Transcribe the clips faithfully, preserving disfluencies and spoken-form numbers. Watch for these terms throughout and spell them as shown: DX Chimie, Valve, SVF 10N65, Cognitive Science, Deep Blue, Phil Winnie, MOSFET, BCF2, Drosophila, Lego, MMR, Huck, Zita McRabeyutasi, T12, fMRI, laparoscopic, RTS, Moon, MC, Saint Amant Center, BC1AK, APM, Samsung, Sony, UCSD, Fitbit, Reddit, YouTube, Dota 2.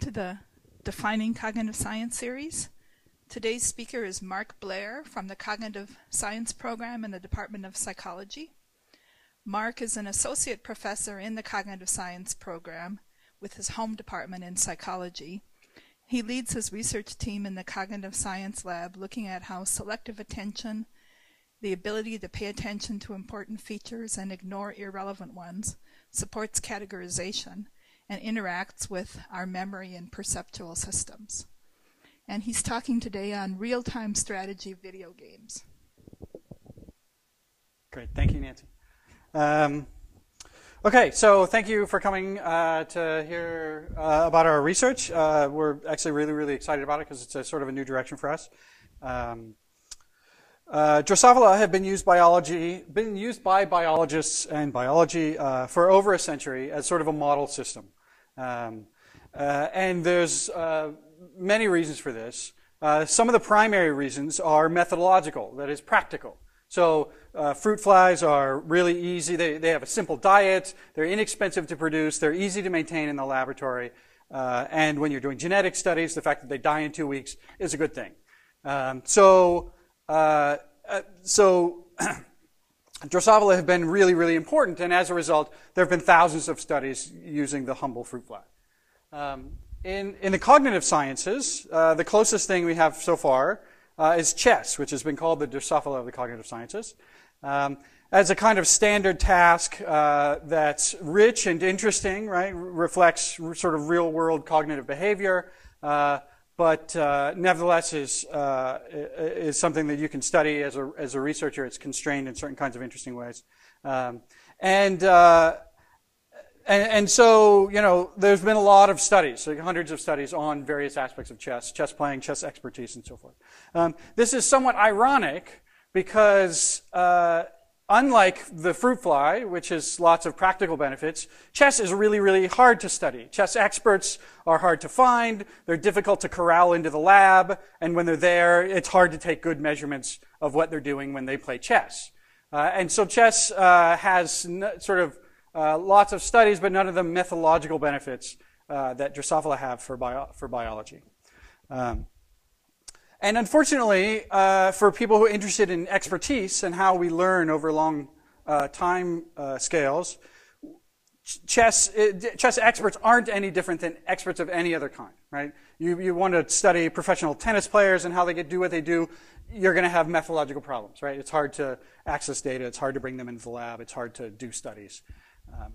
to the Defining Cognitive Science series. Today's speaker is Mark Blair from the Cognitive Science Program in the Department of Psychology. Mark is an associate professor in the Cognitive Science Program with his home department in psychology. He leads his research team in the Cognitive Science Lab looking at how selective attention, the ability to pay attention to important features and ignore irrelevant ones, supports categorization and interacts with our memory and perceptual systems. And he's talking today on real-time strategy video games. Great, thank you, Nancy. Um, okay, so thank you for coming uh, to hear uh, about our research. Uh, we're actually really, really excited about it because it's a sort of a new direction for us. Um, Uh, Drosophila have been used biology, been used by biologists and biology uh, for over a century as sort of a model system, um, uh, and there's uh, many reasons for this. Uh, some of the primary reasons are methodological, that is practical. So uh, fruit flies are really easy; they they have a simple diet, they're inexpensive to produce, they're easy to maintain in the laboratory, uh, and when you're doing genetic studies, the fact that they die in two weeks is a good thing. Um, so. Uh, so Drosophila have been really, really important, and as a result, there have been thousands of studies using the humble fruit fly. Um, in, in the cognitive sciences, uh, the closest thing we have so far uh, is chess, which has been called the Drosophila of the cognitive sciences, um, as a kind of standard task uh, that's rich and interesting, right? Reflects sort of real-world cognitive behavior, uh, but uh, nevertheless is, uh, is something that you can study as a, as a researcher. It's constrained in certain kinds of interesting ways. Um, and, uh, and, and so, you know, there's been a lot of studies, like hundreds of studies on various aspects of chess, chess playing, chess expertise, and so forth. Um, this is somewhat ironic because uh, unlike the fruit fly, which has lots of practical benefits, chess is really, really hard to study. Chess experts are hard to find, they're difficult to corral into the lab, and when they're there, it's hard to take good measurements of what they're doing when they play chess. Uh, and so chess uh, has n sort of uh, lots of studies, but none of the methodological benefits uh, that Drosophila have for, bio for biology. Um, And unfortunately, uh, for people who are interested in expertise and how we learn over long uh, time uh, scales, chess, chess experts aren't any different than experts of any other kind, right? You, you want to study professional tennis players and how they get, do what they do, you're going to have methodological problems, right? It's hard to access data, it's hard to bring them into the lab, it's hard to do studies. Um,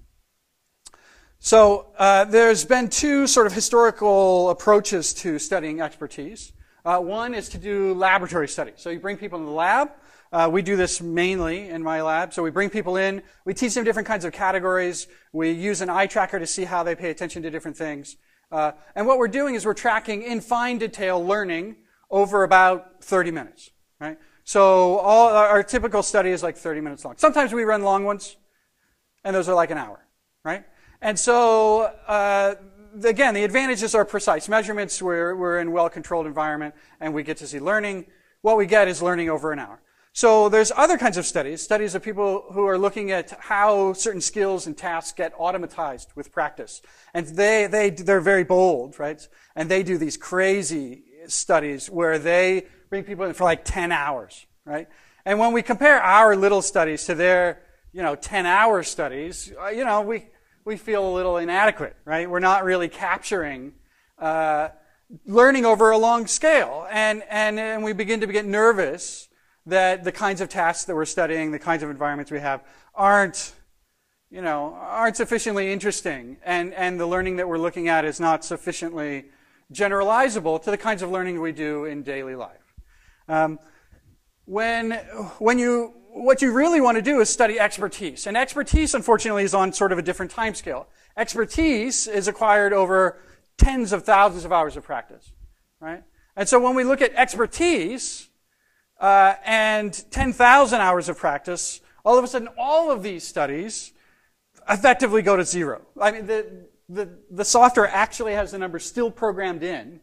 so uh, there's been two sort of historical approaches to studying expertise. Uh, one is to do laboratory studies. So you bring people in the lab. Uh, we do this mainly in my lab. So we bring people in. We teach them different kinds of categories. We use an eye tracker to see how they pay attention to different things. Uh, and what we're doing is we're tracking in fine detail learning over about thirty minutes, right? So all our, our typical study is like thirty minutes long. Sometimes we run long ones, and those are like an hour, right? And so uh, again, the advantages are precise measurements, we're, we're in well-controlled environment, and we get to see learning. What we get is learning over an hour. So there's other kinds of studies, studies of people who are looking at how certain skills and tasks get automatized with practice. And they, they, they're very bold, right? And they do these crazy studies where they bring people in for like ten hours, right? And when we compare our little studies to their, you know, ten hour studies, you know, we, we feel a little inadequate, right? We're not really capturing uh, learning over a long scale. And, and, and we begin to get nervous that the kinds of tasks that we're studying, the kinds of environments we have, aren't, you know, aren't sufficiently interesting. And, and the learning that we're looking at is not sufficiently generalizable to the kinds of learning we do in daily life. Um, when, when you... What you really want to do is study expertise. And expertise, unfortunately, is on sort of a different time scale. Expertise is acquired over tens of thousands of hours of practice, right? And so when we look at expertise uh, and ten thousand hours of practice, all of a sudden all of these studies effectively go to zero. I mean, the, the, the software actually has the numbers still programmed in,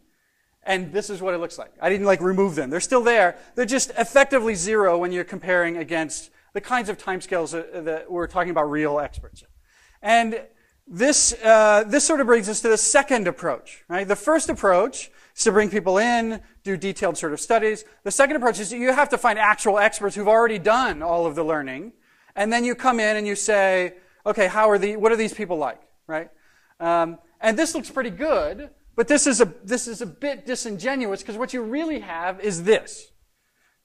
and this is what it looks like. I didn't like remove them. They're still there. They're just effectively zero when you're comparing against the kinds of timescales that, that we're talking about real experts. And This, uh, this sort of brings us to the second approach, right? The first approach is to bring people in, do detailed sort of studies. The second approach is you have to find actual experts who've already done all of the learning, and then you come in and you say, okay, how are the, what are these people like, right? Um, and this looks pretty good, but this is a, this is a bit disingenuous because what you really have is this,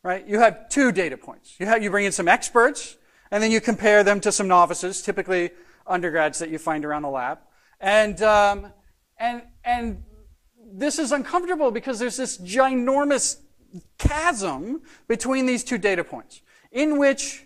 right? You have two data points. You have, you bring in some experts, and then you compare them to some novices, typically undergrads that you find around the lab. And, um, and, and this is uncomfortable because there's this ginormous chasm between these two data points in which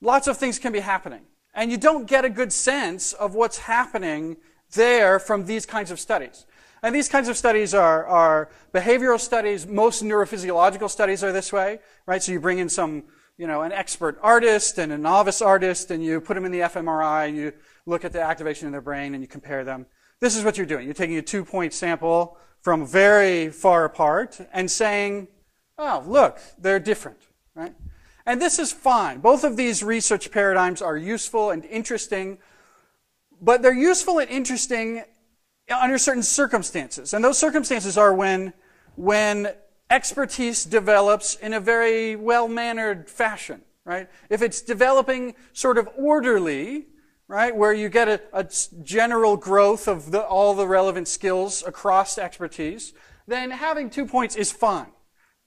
lots of things can be happening. And you don't get a good sense of what's happening there from these kinds of studies. And these kinds of studies are, are behavioral studies. Most neurophysiological studies are this way, right? So you bring in some you know, an expert artist and a novice artist, and you put them in the fMRI, and you look at the activation in their brain, and you compare them. This is what you're doing. You're taking a two-point sample from very far apart and saying, oh, look, they're different, right? And this is fine. Both of these research paradigms are useful and interesting, but they're useful and interesting under certain circumstances. And those circumstances are when, when expertise develops in a very well-mannered fashion, right? If it's developing sort of orderly, right, where you get a, a general growth of the, all the relevant skills across expertise, then having two points is fine,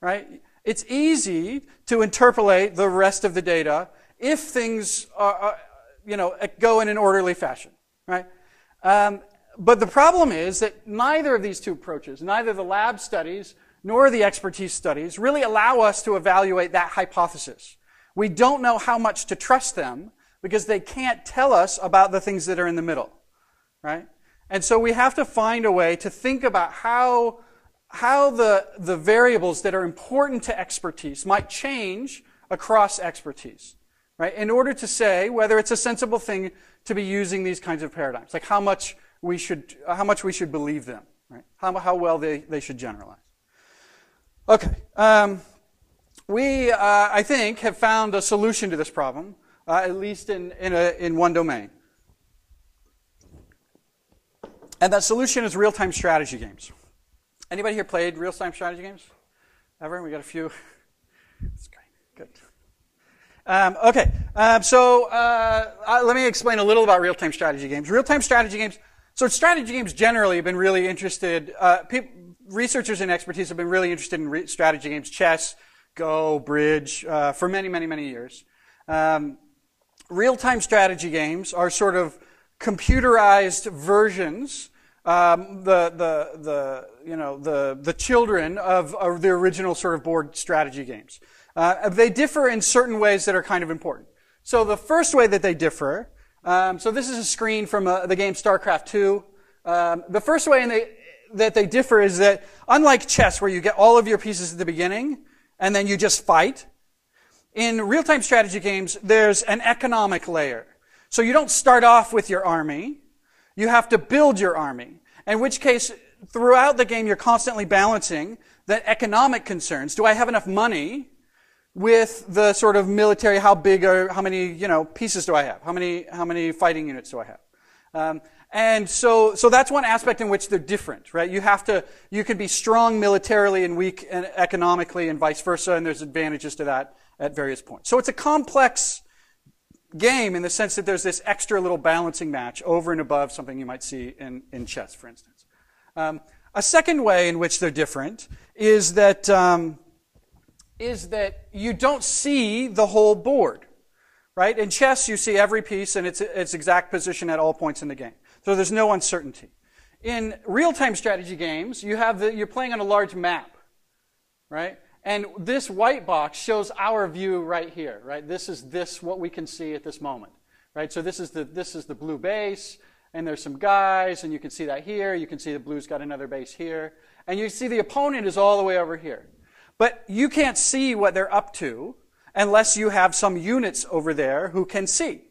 right? It's easy to interpolate the rest of the data if things are, are you know, go in an orderly fashion, right? Um, but the problem is that neither of these two approaches, neither the lab studies nor the expertise studies, really allow us to evaluate that hypothesis. We don't know how much to trust them because they can't tell us about the things that are in the middle, right? And so we have to find a way to think about how, how the, the variables that are important to expertise might change across expertise, right? In order to say whether it's a sensible thing to be using these kinds of paradigms, like how much we should, how much we should believe them, right? How, how well they, they should generalize. Okay, um, we, uh, I think, have found a solution to this problem, uh, at least in, in, a, in one domain. And that solution is real-time strategy games. Anybody here played real-time strategy games? Ever? We got a few. That's great. Good. Um, okay, um, so uh, uh, let me explain a little about real-time strategy games. Real-time strategy games, so strategy games generally have been really interested, uh, people, researchers and expertise have been really interested in re strategy games, chess, Go, bridge, uh, for many, many, many years. Um, real-time strategy games are sort of computerized versions, um, the the the you know the the children of, of the original sort of board strategy games. Uh, they differ in certain ways that are kind of important. So the first way that they differ, um, so this is a screen from uh, the game StarCraft two. Um, the first way in the that they differ is that, unlike chess, where you get all of your pieces at the beginning, and then you just fight, in real-time strategy games, there's an economic layer. So you don't start off with your army, you have to build your army, in which case, throughout the game, you're constantly balancing the economic concerns. Do I have enough money with the sort of military, how big are, how many, you know, pieces do I have? How many, how many fighting units do I have? Um, And so, so that's one aspect in which they're different, right? You have to, you can be strong militarily and weak economically and vice versa, and there's advantages to that at various points. So it's a complex game in the sense that there's this extra little balancing match over and above something you might see in, in chess, for instance. Um, a second way in which they're different is that, um, is that you don't see the whole board, right? In chess, you see every piece and its, its exact position at all points in the game. So there's no uncertainty. In real-time strategy games, you have the, you're playing on a large map, right? And this white box shows our view right here, right? This is this, what we can see at this moment, right? So this is the, this is the blue base, and there's some guys, and you can see that here. You can see the blue's got another base here. And you see the opponent is all the way over here. But you can't see what they're up to unless you have some units over there who can see.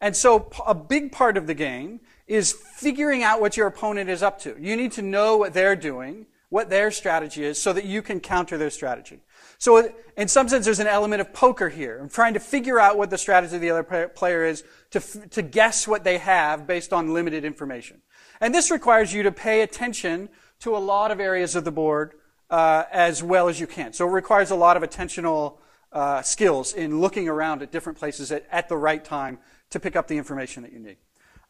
And so a big part of the game is figuring out what your opponent is up to. You need to know what they're doing what their strategy is so that you can counter their strategy. So in some sense, there's an element of poker here. I'm trying to figure out what the strategy of the other player is to, to guess what they have based on limited information. And this requires you to pay attention to a lot of areas of the board uh, as well as you can. So it requires a lot of attentional uh, skills in looking around at different places at, at the right time to pick up the information that you need.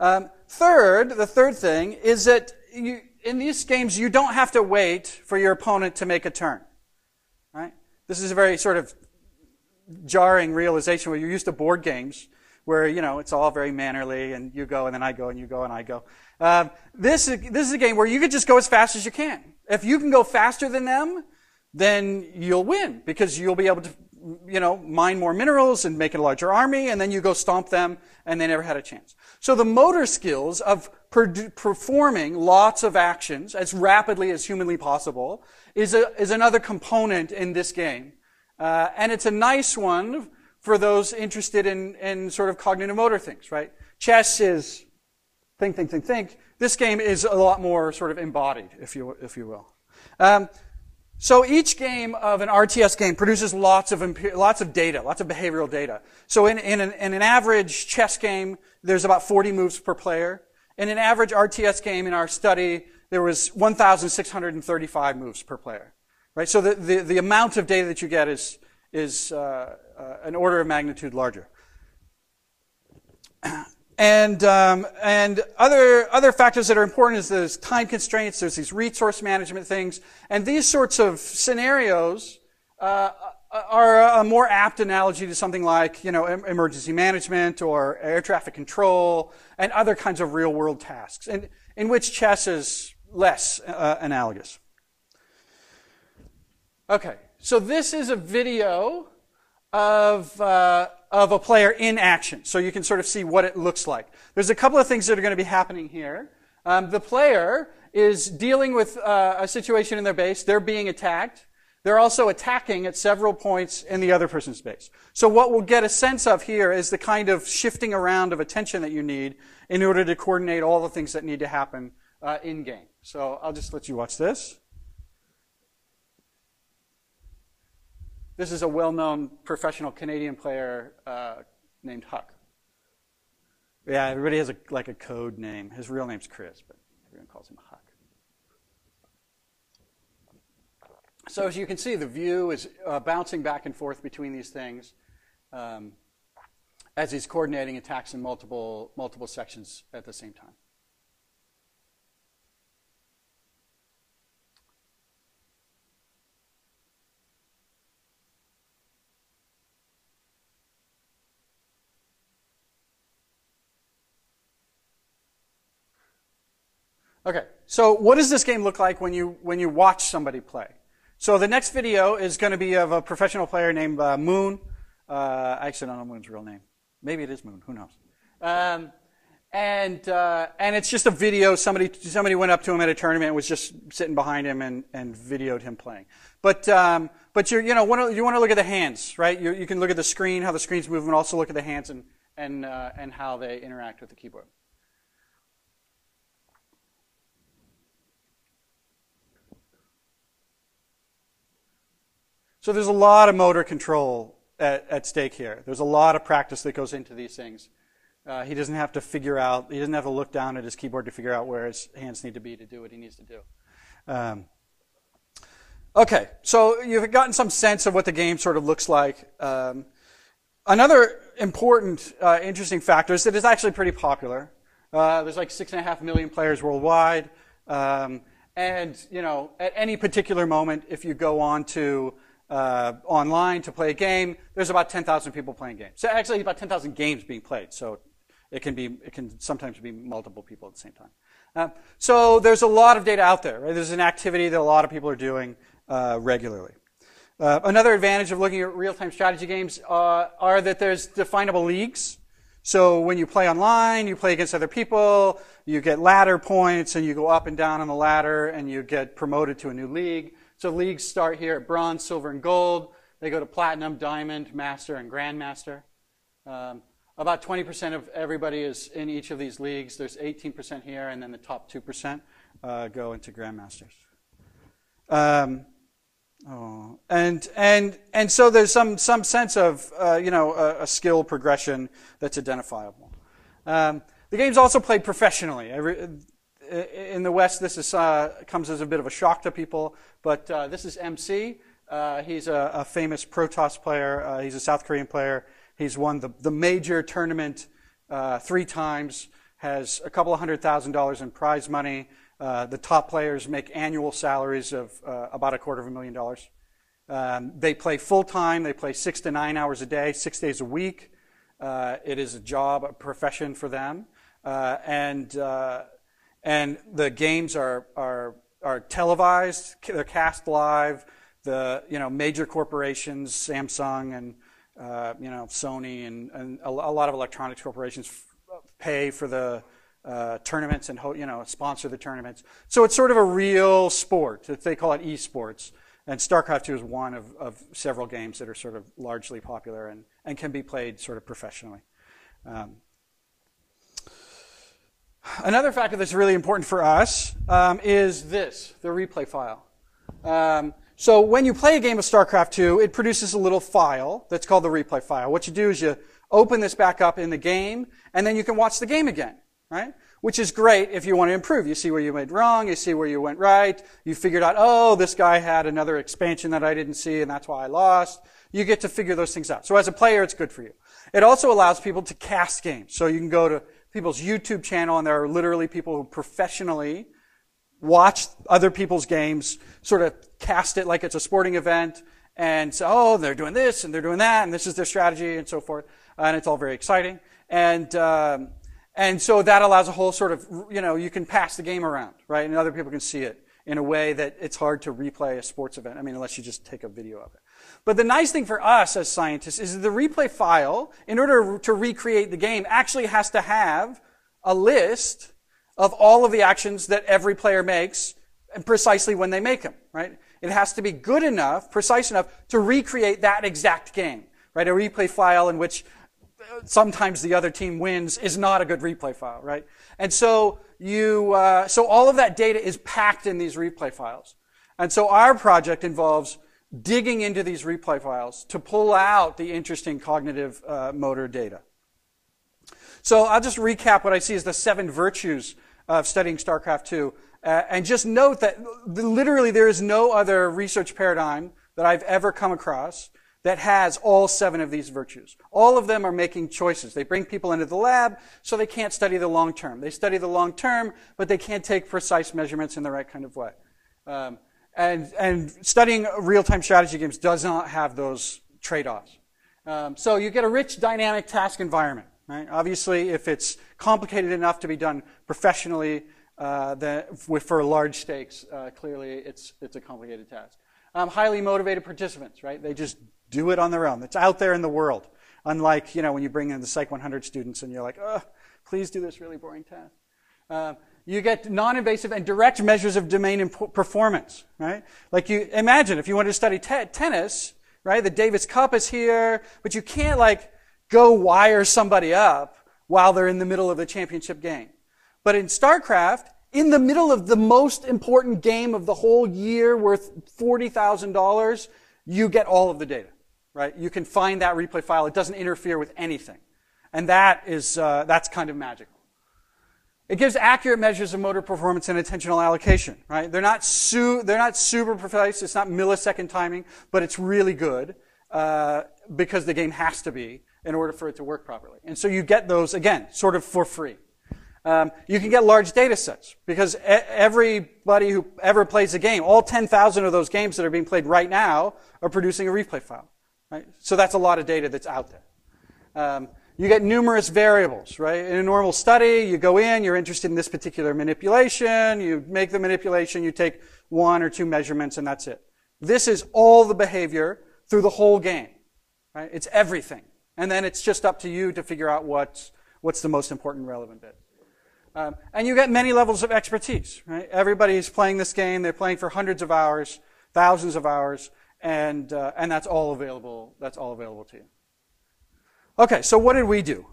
Um, third, the third thing is that you, in these games, you don't have to wait for your opponent to make a turn. Right? This is a very sort of jarring realization where you're used to board games where, you know, it's all very mannerly and you go and then I go and you go and I go. Um, this is, this is a game where you could just go as fast as you can. If you can go faster than them, then you'll win because you'll be able to, you know, mine more minerals and make it a larger army, and then you go stomp them, and they never had a chance. So the motor skills of performing lots of actions as rapidly as humanly possible is a, is another component in this game, uh, and it's a nice one for those interested in in sort of cognitive motor things. Right? Chess is think, think, think, think. This game is a lot more sort of embodied, if you if you will. Um, So each game of an R T S game produces lots of lots of data, lots of behavioral data. So in, in, an, in an average chess game, there's about forty moves per player. In an average R T S game in our study, there was one thousand six hundred thirty-five moves per player. Right? So the, the, the amount of data that you get is, is uh, uh, an order of magnitude larger. And um, and other other factors that are important is there's time constraints, there's these resource management things, and these sorts of scenarios uh, are a more apt analogy to something like, you know, emergency management or air traffic control and other kinds of real world tasks, and in which chess is less uh, analogous. Okay, so this is a video of. Uh, of a player in action, so you can sort of see what it looks like. There's a couple of things that are going to be happening here. Um, the player is dealing with uh, a situation in their base. They're being attacked. They're also attacking at several points in the other person's base. So what we'll get a sense of here is the kind of shifting around of attention that you need in order to coordinate all the things that need to happen uh, in-game. So I'll just let you watch this. This is a well-known professional Canadian player uh, named Huck. Yeah, everybody has a, like a code name. His real name's Chris, but everyone calls him Huck. So as you can see, the view is uh, bouncing back and forth between these things um, as he's coordinating attacks in multiple, multiple sections at the same time. Okay, so what does this game look like when you when you watch somebody play? So the next video is going to be of a professional player named uh, Moon. Uh, I actually don't know Moon's real name. Maybe it is Moon. Who knows? Um, and uh, and it's just a video. Somebody somebody went up to him at a tournament and was just sitting behind him and and videoed him playing. But um, but you're, you know wanna, you want to look at the hands, right? You you can look at the screen, how the screen's moving, and also look at the hands and and uh, and how they interact with the keyboard. So there's a lot of motor control at, at stake here. There's a lot of practice that goes into these things. Uh, he doesn't have to figure out, he doesn't have to look down at his keyboard to figure out where his hands need to be to do what he needs to do. Um, okay, so you've gotten some sense of what the game sort of looks like. Um, another important, uh, interesting factor is that it's actually pretty popular. Uh, there's like six and a half million players worldwide. Um, and, you know, at any particular moment, if you go on to Uh, online to play a game, there's about ten thousand people playing games. So actually, about ten thousand games being played. So it can be, it can sometimes be multiple people at the same time. Uh, so there's a lot of data out there. Right? There's an activity that a lot of people are doing uh, regularly. Uh, another advantage of looking at real-time strategy games uh, are that there's definable leagues. So when you play online, you play against other people. You get ladder points, and you go up and down on the ladder, and you get promoted to a new league. So leagues start here at bronze, silver, and gold. They go to platinum, diamond, master, and grandmaster. Um, about twenty percent of everybody is in each of these leagues. There's eighteen percent here, and then the top two percent uh, go into grandmasters. Um, oh, and and and so there's some some sense of uh, you know a, a skill progression that's identifiable. Um, the game's also played professionally. Every, in the West, this is uh, comes as a bit of a shock to people, but uh, this is M C. Uh, he's a, a famous Protoss player. Uh, he's a South Korean player. He's won the, the major tournament uh, three times, has a couple of hundred thousand dollars in prize money. Uh, the top players make annual salaries of uh, about a quarter of a million dollars. Um, they play full-time. They play six to nine hours a day, six days a week. Uh, it is a job, a profession for them. Uh, and uh, and the games are, are, are televised. They're cast live. The you know major corporations, Samsung and uh, you know Sony and, and a, a lot of electronics corporations f pay for the uh, tournaments and ho you know sponsor the tournaments. So it's sort of a real sport. They call it esports, and StarCraft two is one of, of several games that are sort of largely popular and and can be played sort of professionally. Um, another factor that's really important for us um, is this: the replay file. Um, So when you play a game of StarCraft two, it produces a little file that's called the replay file. What you do is you open this back up in the game, and then you can watch the game again, right? Which is great if you want to improve. You see where you went wrong, you see where you went right, you figured out, oh, this guy had another expansion that I didn't see, and that's why I lost. You get to figure those things out. So as a player, it's good for you. It also allows people to cast games. So you can go to people's YouTube channel, and there are literally people who professionally watch other people's games, sort of cast it like it's a sporting event, and so, oh, they're doing this, and they're doing that, and this is their strategy, and so forth, and it's all very exciting. And um, and so that allows a whole sort of, you know, you can pass the game around, right, and other people can see it in a way that it's hard to replay a sports event, I mean, unless you just take a video of it. But the nice thing for us as scientists is that the replay file, in order to recreate the game, actually has to have a list of all of the actions that every player makes and precisely when they make them, right? It has to be good enough, precise enough to recreate that exact game, right? A replay file in which sometimes the other team wins is not a good replay file, right? And so you, uh, so all of that data is packed in these replay files. And so our project involves digging into these replay files to pull out the interesting cognitive uh, motor data. So I'll just recap what I see as the seven virtues of studying StarCraft two, uh, and just note that literally there is no other research paradigm that I've ever come across that has all seven of these virtues. All of them are making choices. They bring people into the lab, so they can't study the long term. They study the long term, but they can't take precise measurements in the right kind of way. Um, and, and studying real-time strategy games does not have those trade-offs. Um, so you get a rich, dynamic task environment. Right? Obviously, if it's complicated enough to be done professionally uh, that for large stakes, uh, clearly it's it's a complicated task. Um, highly motivated participants, right? They just do it on their own. It's out there in the world. Unlike you know when you bring in the Psych one hundred students and you're like, oh, please do this really boring task. Uh, you get non-invasive and direct measures of domain performance, right? Like you imagine if you wanted to study te tennis, right? The Davis Cup is here, but you can't like go wire somebody up while they're in the middle of the championship game. But in StarCraft, in the middle of the most important game of the whole year worth forty thousand dollars, you get all of the data, right? You can find that replay file. It doesn't interfere with anything. And that is, uh, that's kind of magical. It gives accurate measures of motor performance and attentional allocation, right? They're not su- they're not super precise. It's not millisecond timing, but it's really good, uh, because the game has to be, in order for it to work properly. And so you get those, again, sort of for free. Um, you can get large data sets, because e everybody who ever plays a game, all ten thousand of those games that are being played right now are producing a replay file, right? So that's a lot of data that's out there. Um, you get numerous variables, right? In a normal study, you go in, you're interested in this particular manipulation, you make the manipulation, you take one or two measurements, and that's it. This is all the behavior through the whole game, right? It's everything. And then it's just up to you to figure out what's, what's the most important relevant bit. Um, and you get many levels of expertise, right? Everybody's playing this game. They're playing for hundreds of hours, thousands of hours, and, uh, and that's all available, that's all available to you. Okay, so what did we do?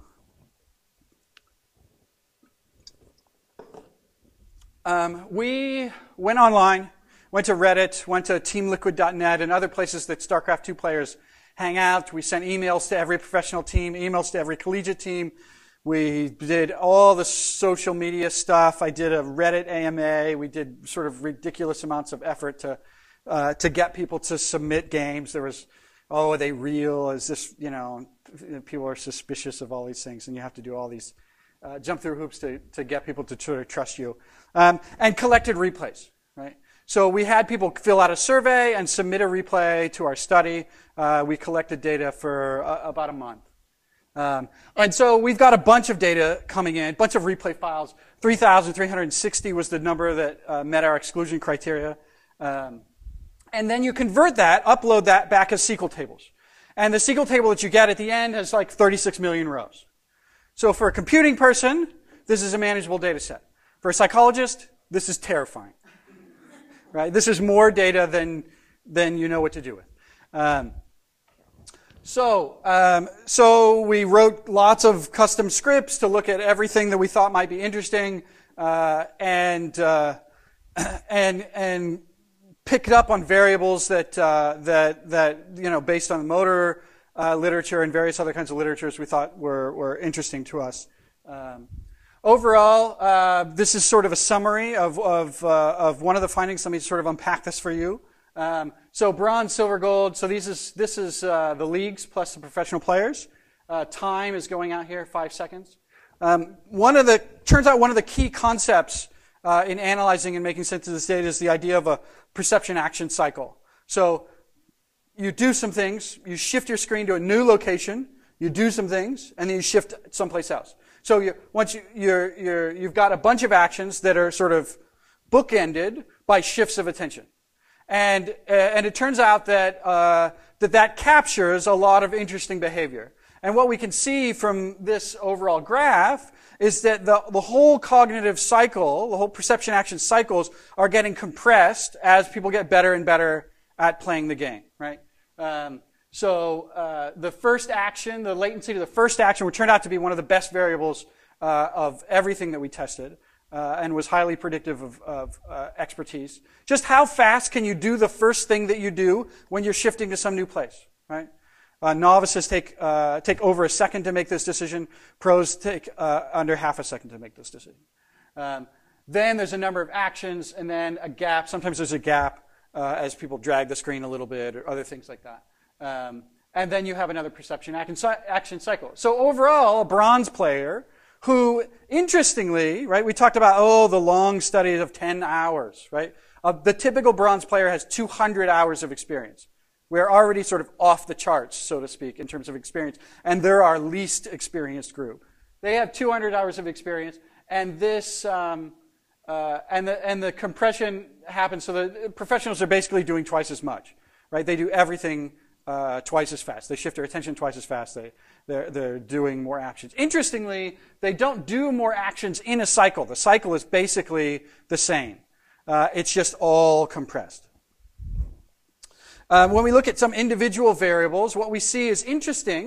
Um, we went online. went to Reddit, went to Team Liquid dot net and other places that StarCraft two players hang out. We sent emails to every professional team, emails to every collegiate team. We did all the social media stuff. I did a Reddit A M A. We did sort of ridiculous amounts of effort to uh, to get people to submit games. There was, oh, are they real? Is this, you know, people are suspicious of all these things, and you have to do all these uh, jump through hoops to to get people to sort of trust you. Um, and collected replays, right? So we had people fill out a survey and submit a replay to our study. Uh, we collected data for uh, about a month. Um, and so we've got a bunch of data coming in, a bunch of replay files. three thousand three hundred sixty was the number that uh, met our exclusion criteria. Um, and then you convert that, upload that back as S Q L tables. And the S Q L table that you get at the end has like thirty-six million rows. So for a computing person, this is a manageable data set. For a psychologist, this is terrifying. Right? This is more data than, than you know what to do with. Um, So, um, so we wrote lots of custom scripts to look at everything that we thought might be interesting, uh, and uh, and and picked up on variables that uh, that that you know based on the motor uh, literature and various other kinds of literatures we thought were were interesting to us. Um, overall, uh, this is sort of a summary of of uh, of one of the findings. Let me sort of unpack this for you. Um, so bronze, silver, gold. So these is, this is uh, the leagues plus the professional players. Uh, time is going out here, five seconds. Um, one of the turns out one of the key concepts uh, in analyzing and making sense of this data is the idea of a perception action cycle. So you do some things, you shift your screen to a new location, you do some things, and then you shift someplace else. So you, once you, you're, you're, you've got a bunch of actions that are sort of bookended by shifts of attention. And, uh, and it turns out that, uh, that that captures a lot of interesting behavior. And what we can see from this overall graph is that the, the whole cognitive cycle, the whole perception action cycles are getting compressed as people get better and better at playing the game, right? Um, so, uh, the first action, the latency to the first action turned out to be one of the best variables, uh, of everything that we tested. Uh, and was highly predictive of, of uh, expertise. Just how fast can you do the first thing that you do when you're shifting to some new place, right? Uh, novices take uh, take over a second to make this decision. Pros take uh, under half a second to make this decision. Um, then there's a number of actions, and then a gap. Sometimes there's a gap uh, as people drag the screen a little bit or other things like that. Um, and then you have another perception action cycle. So overall, a bronze player who, interestingly, right, we talked about, oh, the long studies of ten hours, right? Uh, the typical bronze player has two hundred hours of experience. We're already sort of off the charts, so to speak, in terms of experience, and they're our least experienced group. They have two hundred hours of experience, and this, um, uh, and the, and the compression happens, so the professionals are basically doing twice as much, right? They do everything Uh, twice as fast. They shift their attention twice as fast. They, they're, they're doing more actions. Interestingly, they don't do more actions in a cycle. The cycle is basically the same. Uh, it's just all compressed. Um, when we look at some individual variables, what we see is interesting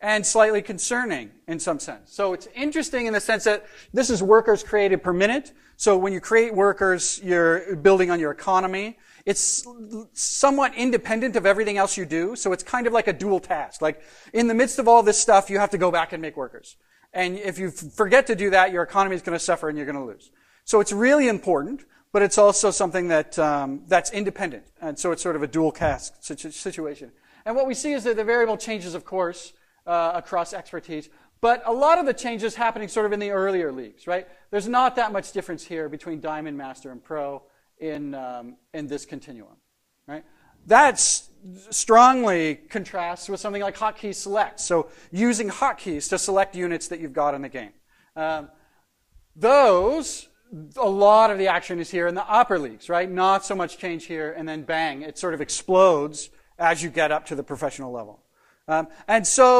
and slightly concerning in some sense. So it's interesting in the sense that this is workers created per minute. So when you create workers, you're building on your economy. It's somewhat independent of everything else you do, so it's kind of like a dual task. Like, in the midst of all this stuff, you have to go back and make workers. And if you forget to do that, your economy is going to suffer and you're going to lose. So it's really important, but it's also something that um, that's independent. And so it's sort of a dual task situation. And what we see is that the variable changes, of course, uh, across expertise, but a lot of the changes happening sort of in the earlier leagues, right? There's not that much difference here between Diamond, Master, and Pro. In, um, in this continuum, right? That strongly contrasts with something like hotkey select. So using hotkeys to select units that you've got in the game. Um, those, a lot of the action is here in the upper leagues, right? Not so much change here, and then bang, it sort of explodes as you get up to the professional level. Um, and so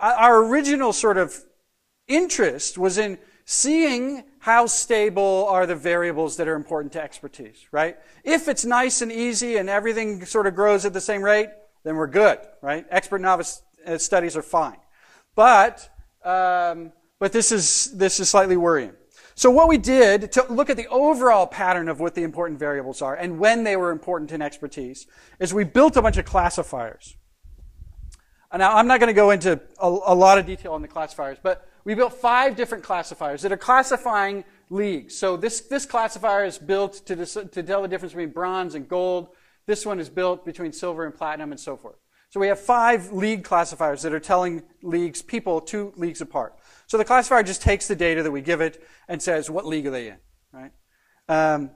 our original sort of interest was in seeing how stable are the variables that are important to expertise, right? If it's nice and easy and everything sort of grows at the same rate, then we're good, right? Expert novice studies are fine. But, um, but this is, this is slightly worrying. So what we did to look at the overall pattern of what the important variables are and when they were important in expertise is we built a bunch of classifiers. Now, I'm not going to go into a, a lot of detail on the classifiers, but we built five different classifiers that are classifying leagues. So this, this classifier is built to, dis, to tell the difference between bronze and gold. This one is built between silver and platinum and so forth. So we have five league classifiers that are telling leagues, people two leagues apart. So the classifier just takes the data that we give it and says, what league are they in, right? Um,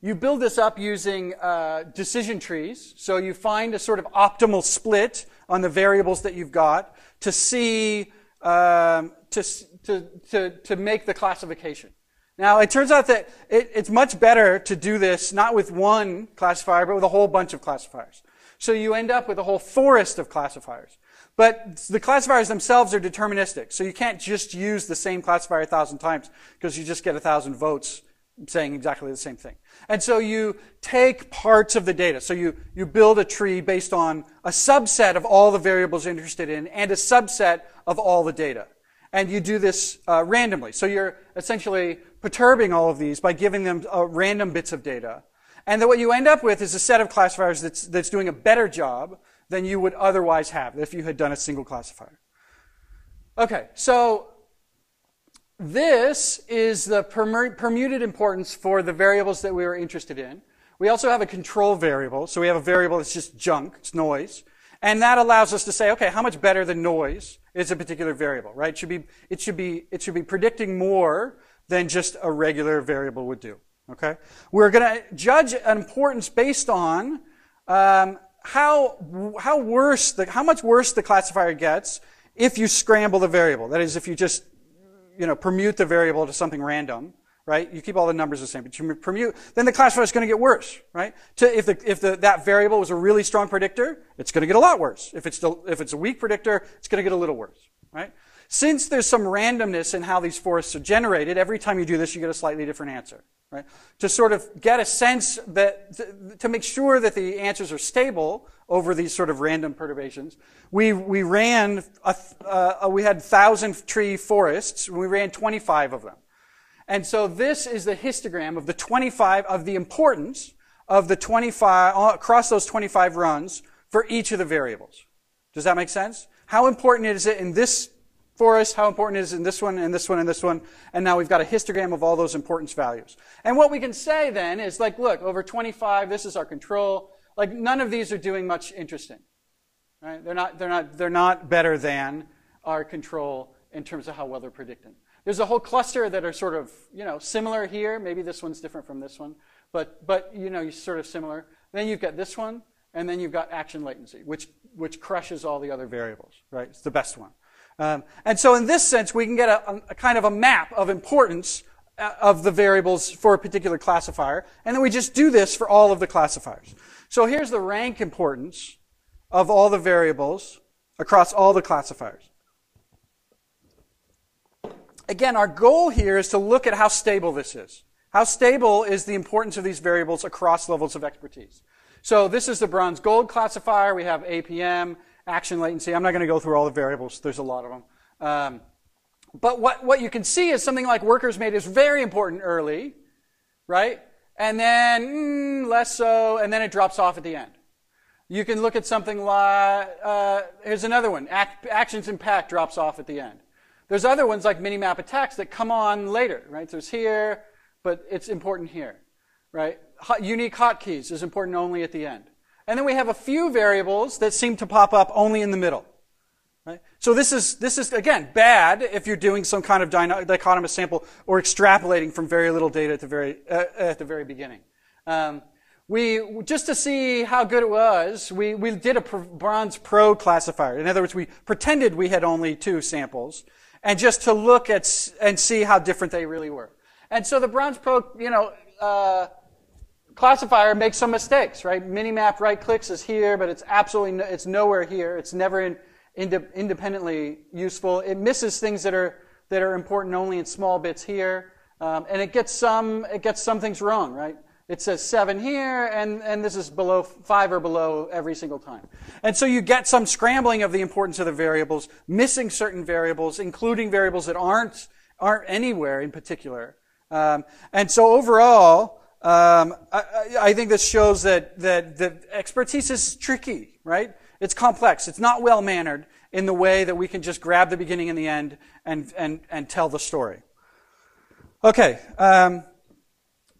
you build this up using uh, decision trees. So you find a sort of optimal split on the variables that you've got to see, um, to, to, to, to make the classification. Now, it turns out that it, it's much better to do this not with one classifier, but with a whole bunch of classifiers. So you end up with a whole forest of classifiers. But the classifiers themselves are deterministic. So you can't just use the same classifier a thousand times because you just get a thousand votes saying exactly the same thing. And so you take parts of the data. So you, you build a tree based on a subset of all the variables you're interested in and a subset of all the data. And you do this uh, randomly. So you're essentially perturbing all of these by giving them uh, random bits of data. And that what you end up with is a set of classifiers that's, that's doing a better job than you would otherwise have if you had done a single classifier. Okay, so this is the permuted importance for the variables that we were interested in. We also have a control variable, so we have a variable that's just junk, it's noise, and that allows us to say, okay, how much better than noise is a particular variable, right? It should be, it should be, it should be predicting more than just a regular variable would do. Okay, we're going to judge an importance based on um, how how worse the how much worse the classifier gets if you scramble the variable. That is, if you just you know permute the variable to something random, right? You keep all the numbers the same, but you permute, then the classifier is going to get worse, right? To, if the if the that variable was a really strong predictor, it's going to get a lot worse. If it's the, if it's a weak predictor, it's going to get a little worse, right? Since there's some randomness in how these forests are generated, every time you do this, you get a slightly different answer. Right? To sort of get a sense that, to, to make sure that the answers are stable over these sort of random perturbations, we, we ran, a, uh, we had one thousand tree forests, and we ran twenty-five of them. And so this is the histogram of the twenty-five, of the importance of the twenty-five, across those twenty-five runs for each of the variables. Does that make sense? How important is it in this forest, how important it is in this one, and this one, and this one, and now we've got a histogram of all those importance values. And what we can say then is, like, look, over twenty-five, this is our control. Like, none of these are doing much interesting, right? They're not, they're not, they're not better than our control in terms of how well they're predicting. There's a whole cluster that are sort of, you know, similar here. Maybe this one's different from this one, but, but you know, you're sort of similar. Then you've got this one, and then you've got action latency, which, which crushes all the other variables, right? It's the best one. Um, and so in this sense, we can get a, a kind of a map of importance of the variables for a particular classifier, and then we just do this for all of the classifiers. So here's the rank importance of all the variables across all the classifiers. Again, our goal here is to look at how stable this is. How stable is the importance of these variables across levels of expertise? So this is the bronze-gold classifier. We have A P M. Action latency. I'm not going to go through all the variables. There's a lot of them. Um, but what, what you can see is something like workers made is very important early, right? And then mm, less so, and then it drops off at the end. You can look at something like, uh, here's another one. Act, actions impact drops off at the end. There's other ones like minimap attacks that come on later, right? So it's here, but it's important here, right? Hot, unique hotkeys is important only at the end. And then we have a few variables that seem to pop up only in the middle. Right? So this is, this is, again, bad if you're doing some kind of dichotomous sample or extrapolating from very little data at the very, uh, at the very beginning. Um, we, just to see how good it was, we, we did a bronze pro classifier. In other words, we pretended we had only two samples and just to look at and see how different they really were. And so the bronze pro, you know, uh, classifier makes some mistakes, right? Minimap right clicks is here, but it's absolutely no, it's nowhere here. It's never in, ind independently useful. It misses things that are that are important only in small bits here, um, and it gets some it gets some things wrong, right? It says seven here, and and this is below five or below every single time, and so you get some scrambling of the importance of the variables, missing certain variables, including variables that aren't aren't anywhere in particular. Um, and so overall, um, I, I think this shows that, that, that expertise is tricky, right? It's complex. It's not well-mannered in the way that we can just grab the beginning and the end and, and, and tell the story. Okay, um,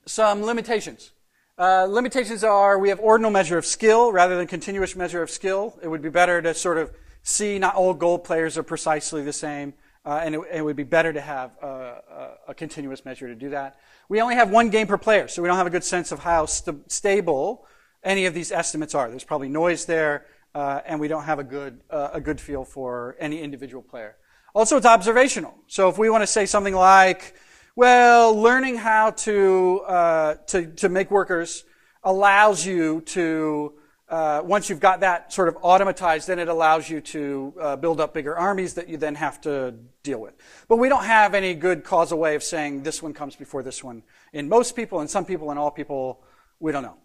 some limitations. Uh, limitations are we have ordinal measure of skill rather than continuous measure of skill. It would be better to sort of see not all gold players are precisely the same, uh, and it, it would be better to have a, a, a continuous measure to do that. We only have one game per player, so we don't have a good sense of how st stable any of these estimates are. There's probably noise there, uh, and we don't have a good, uh, a good feel for any individual player. Also, it's observational. So if we want to say something like, well, learning how to, uh, to, to make workers allows you to, uh, once you've got that sort of automatized, then it allows you to, uh, build up bigger armies that you then have to deal with. But we don't have any good causal way of saying this one comes before this one in most people, and some people and all people, we don't know.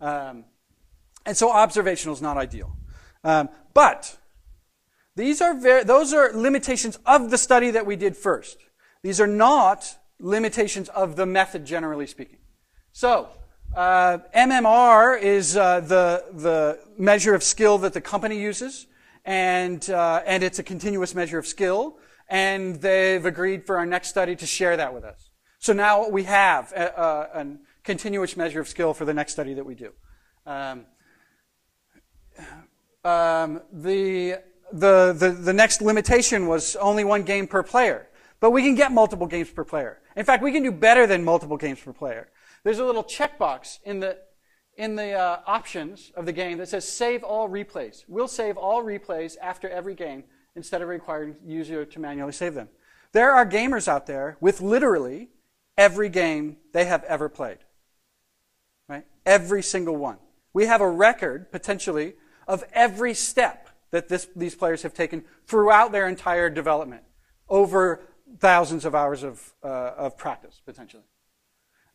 Um, and so observational is not ideal. Um, but these are very, those are limitations of the study that we did first. These are not limitations of the method, generally speaking. So, uh, M M R is uh, the the measure of skill that the company uses, and uh, and it's a continuous measure of skill. And they've agreed for our next study to share that with us. So now we have a, a, a continuous measure of skill for the next study that we do. Um, um, the, the the the next limitation was only one game per player. But we can get multiple games per player. In fact, we can do better than multiple games per player. There's a little checkbox in the in the uh, options of the game that says save all replays. We'll save all replays after every game instead of requiring the user to manually save them. There are gamers out there with literally every game they have ever played. Right? Every single one. We have a record, potentially, of every step that this, these players have taken throughout their entire development over thousands of hours of, uh, of practice, potentially.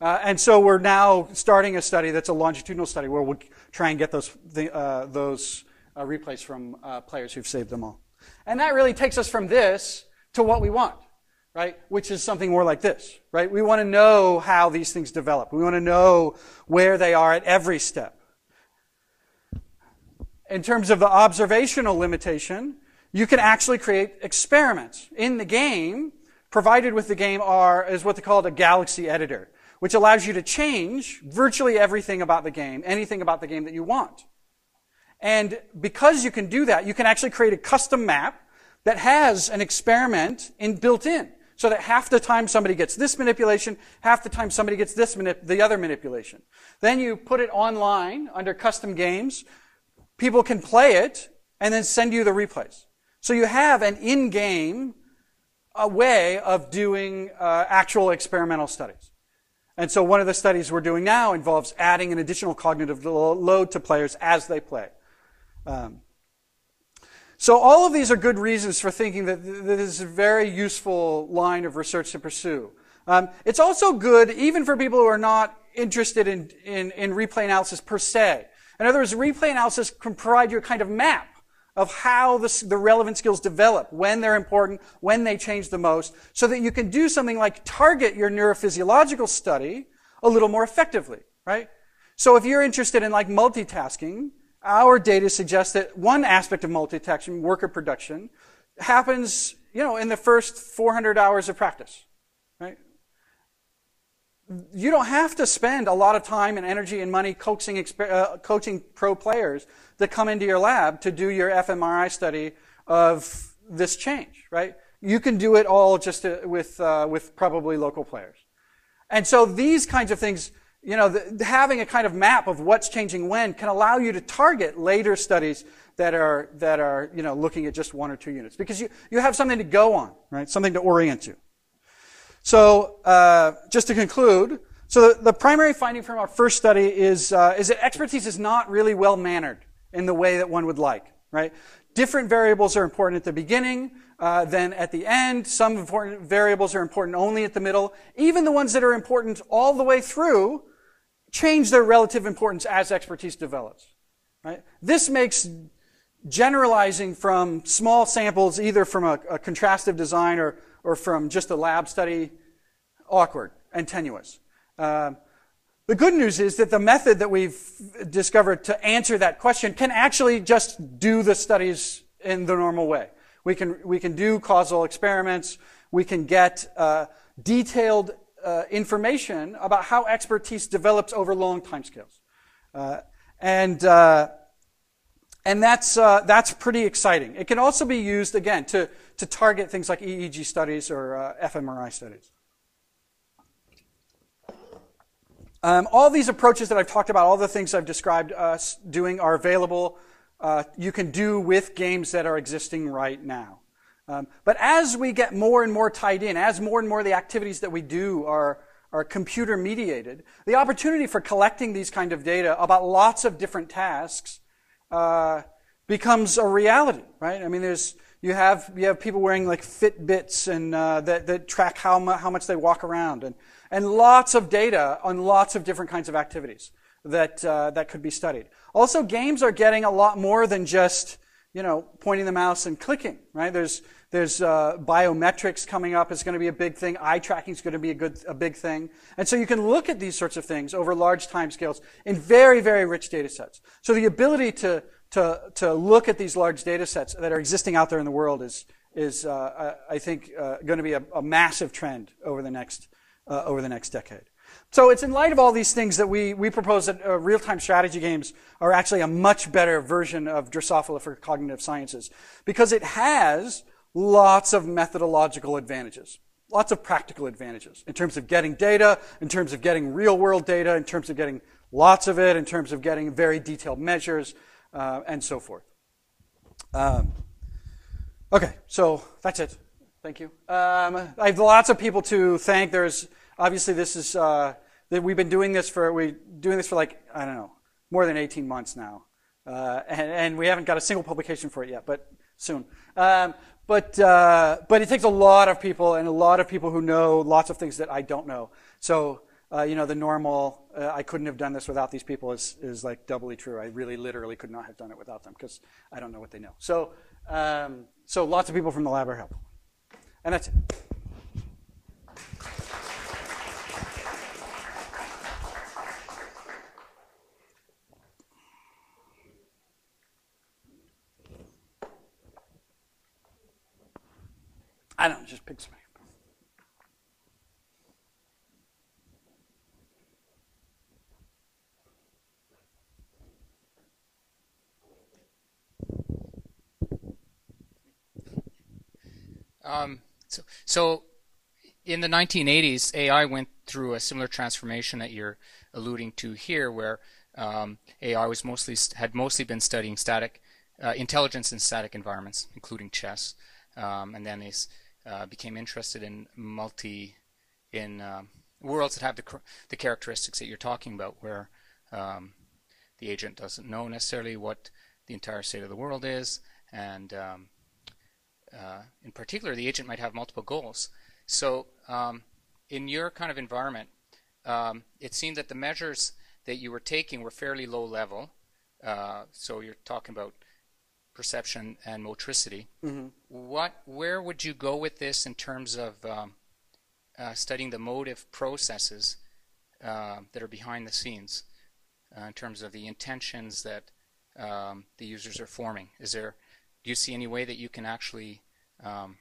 Uh, and so we're now starting a study that's a longitudinal study where we'll try and get those, the, uh, those uh, replays from uh, players who've saved them all. And that really takes us from this to what we want, right? Which is something more like this, right? We want to know how these things develop. We want to know where they are at every step. In terms of the observational limitation, you can actually create experiments in the game. Provided with the game are, is what they call a galaxy editor, which allows you to change virtually everything about the game, anything about the game that you want. And because you can do that, you can actually create a custom map that has an experiment in, built in, so that half the time somebody gets this manipulation, half the time somebody gets this manip- the other manipulation. Then you put it online under custom games. People can play it and then send you the replays. So you have an in-game a way of doing uh, actual experimental studies. And so one of the studies we're doing now involves adding an additional cognitive load to players as they play. Um, so all of these are good reasons for thinking that th this is a very useful line of research to pursue. Um, it's also good even for people who are not interested in, in, in replay analysis per se. In other words, replay analysis can provide you a kind of map of how the, the relevant skills develop, when they're important, when they change the most, so that you can do something like target your neurophysiological study a little more effectively, right? So if you're interested in like multitasking, our data suggests that one aspect of multitasking, worker production, happens, you know, in the first four hundred hours of practice, right? You don't have to spend a lot of time and energy and money coaxing, uh, coaching pro players that come into your lab to do your fMRI study of this change, right? You can do it all just to, with, uh, with probably local players. And so these kinds of things, you know, the, having a kind of map of what's changing when can allow you to target later studies that are, that are, you know, looking at just one or two units because you, you have something to go on, right? Something to orient you. So, uh, just to conclude, so the, the primary finding from our first study is, uh, is that expertise is not really well mannered in the way that one would like, right? Different variables are important at the beginning, uh, than at the end. Some important variables are important only at the middle. Even the ones that are important all the way through change their relative importance as expertise develops, right? This makes generalizing from small samples, either from a, a contrastive design or or from just a lab study, awkward and tenuous. Uh, the good news is that the method that we've discovered to answer that question can actually just do the studies in the normal way. We can, we can do causal experiments. We can get uh, detailed uh, information about how expertise develops over long timescales. Uh, and uh, and that's, uh, that's pretty exciting. It can also be used, again, to, to target things like E E G studies or uh, fMRI studies. Um, all these approaches that I've talked about, all the things I've described us doing are available. Uh, you can do with games that are existing right now. Um, but as we get more and more tied in, as more and more of the activities that we do are, are computer mediated, the opportunity for collecting these kind of data about lots of different tasks uh, becomes a reality, right? I mean, there's you have you have people wearing like Fitbits and uh, that that track how mu how much they walk around, and and lots of data on lots of different kinds of activities that uh, that could be studied. Also, games are getting a lot more than just, you know, pointing the mouse and clicking, right? There's, there's uh, biometrics coming up is going to be a big thing. Eye tracking is going to be a, good, a big thing. And so you can look at these sorts of things over large time scales in very, very rich data sets. So the ability to, to, to look at these large data sets that are existing out there in the world is, is uh, I think, uh, going to be a, a massive trend over the next, uh, over the next decade. So it's in light of all these things that we, we propose that uh, real-time strategy games are actually a much better version of Drosophila for cognitive sciences, because it has lots of methodological advantages, lots of practical advantages in terms of getting data, in terms of getting real-world data, in terms of getting lots of it, in terms of getting very detailed measures, uh, and so forth. Um, okay, so that's it. Thank you. Um, I have lots of people to thank. There's... Obviously, this is uh, that we've been doing this for we doing this for like I don't know more than eighteen months now, uh, and, and we haven't got a single publication for it yet, but soon. Um, but uh, but it takes a lot of people and a lot of people who know lots of things that I don't know. So uh, you know, the normal uh, I couldn't have done this without these people is is like doubly true. I really literally could not have done it without them because I don't know what they know. So um, so lots of people from the lab are helpful, and that's it. I don't know, just pick somebody. Um, so, so in the nineteen eighties, A I went through a similar transformation that you're alluding to here, where um, A I was mostly had mostly been studying static uh, intelligence in static environments, including chess, um, and then they Uh, became interested in multi, in um, worlds that have the the characteristics that you're talking about, where um, the agent doesn't know necessarily what the entire state of the world is, and um, uh, in particular, the agent might have multiple goals. So, um, in your kind of environment, um, it seemed that the measures that you were taking were fairly low level. Uh, so you're talking about perception and motricity. Mm-hmm. What, where would you go with this in terms of um, uh, studying the motive processes uh, that are behind the scenes, uh, in terms of the intentions that um, the users are forming? Is there, do you see any way that you can actually um,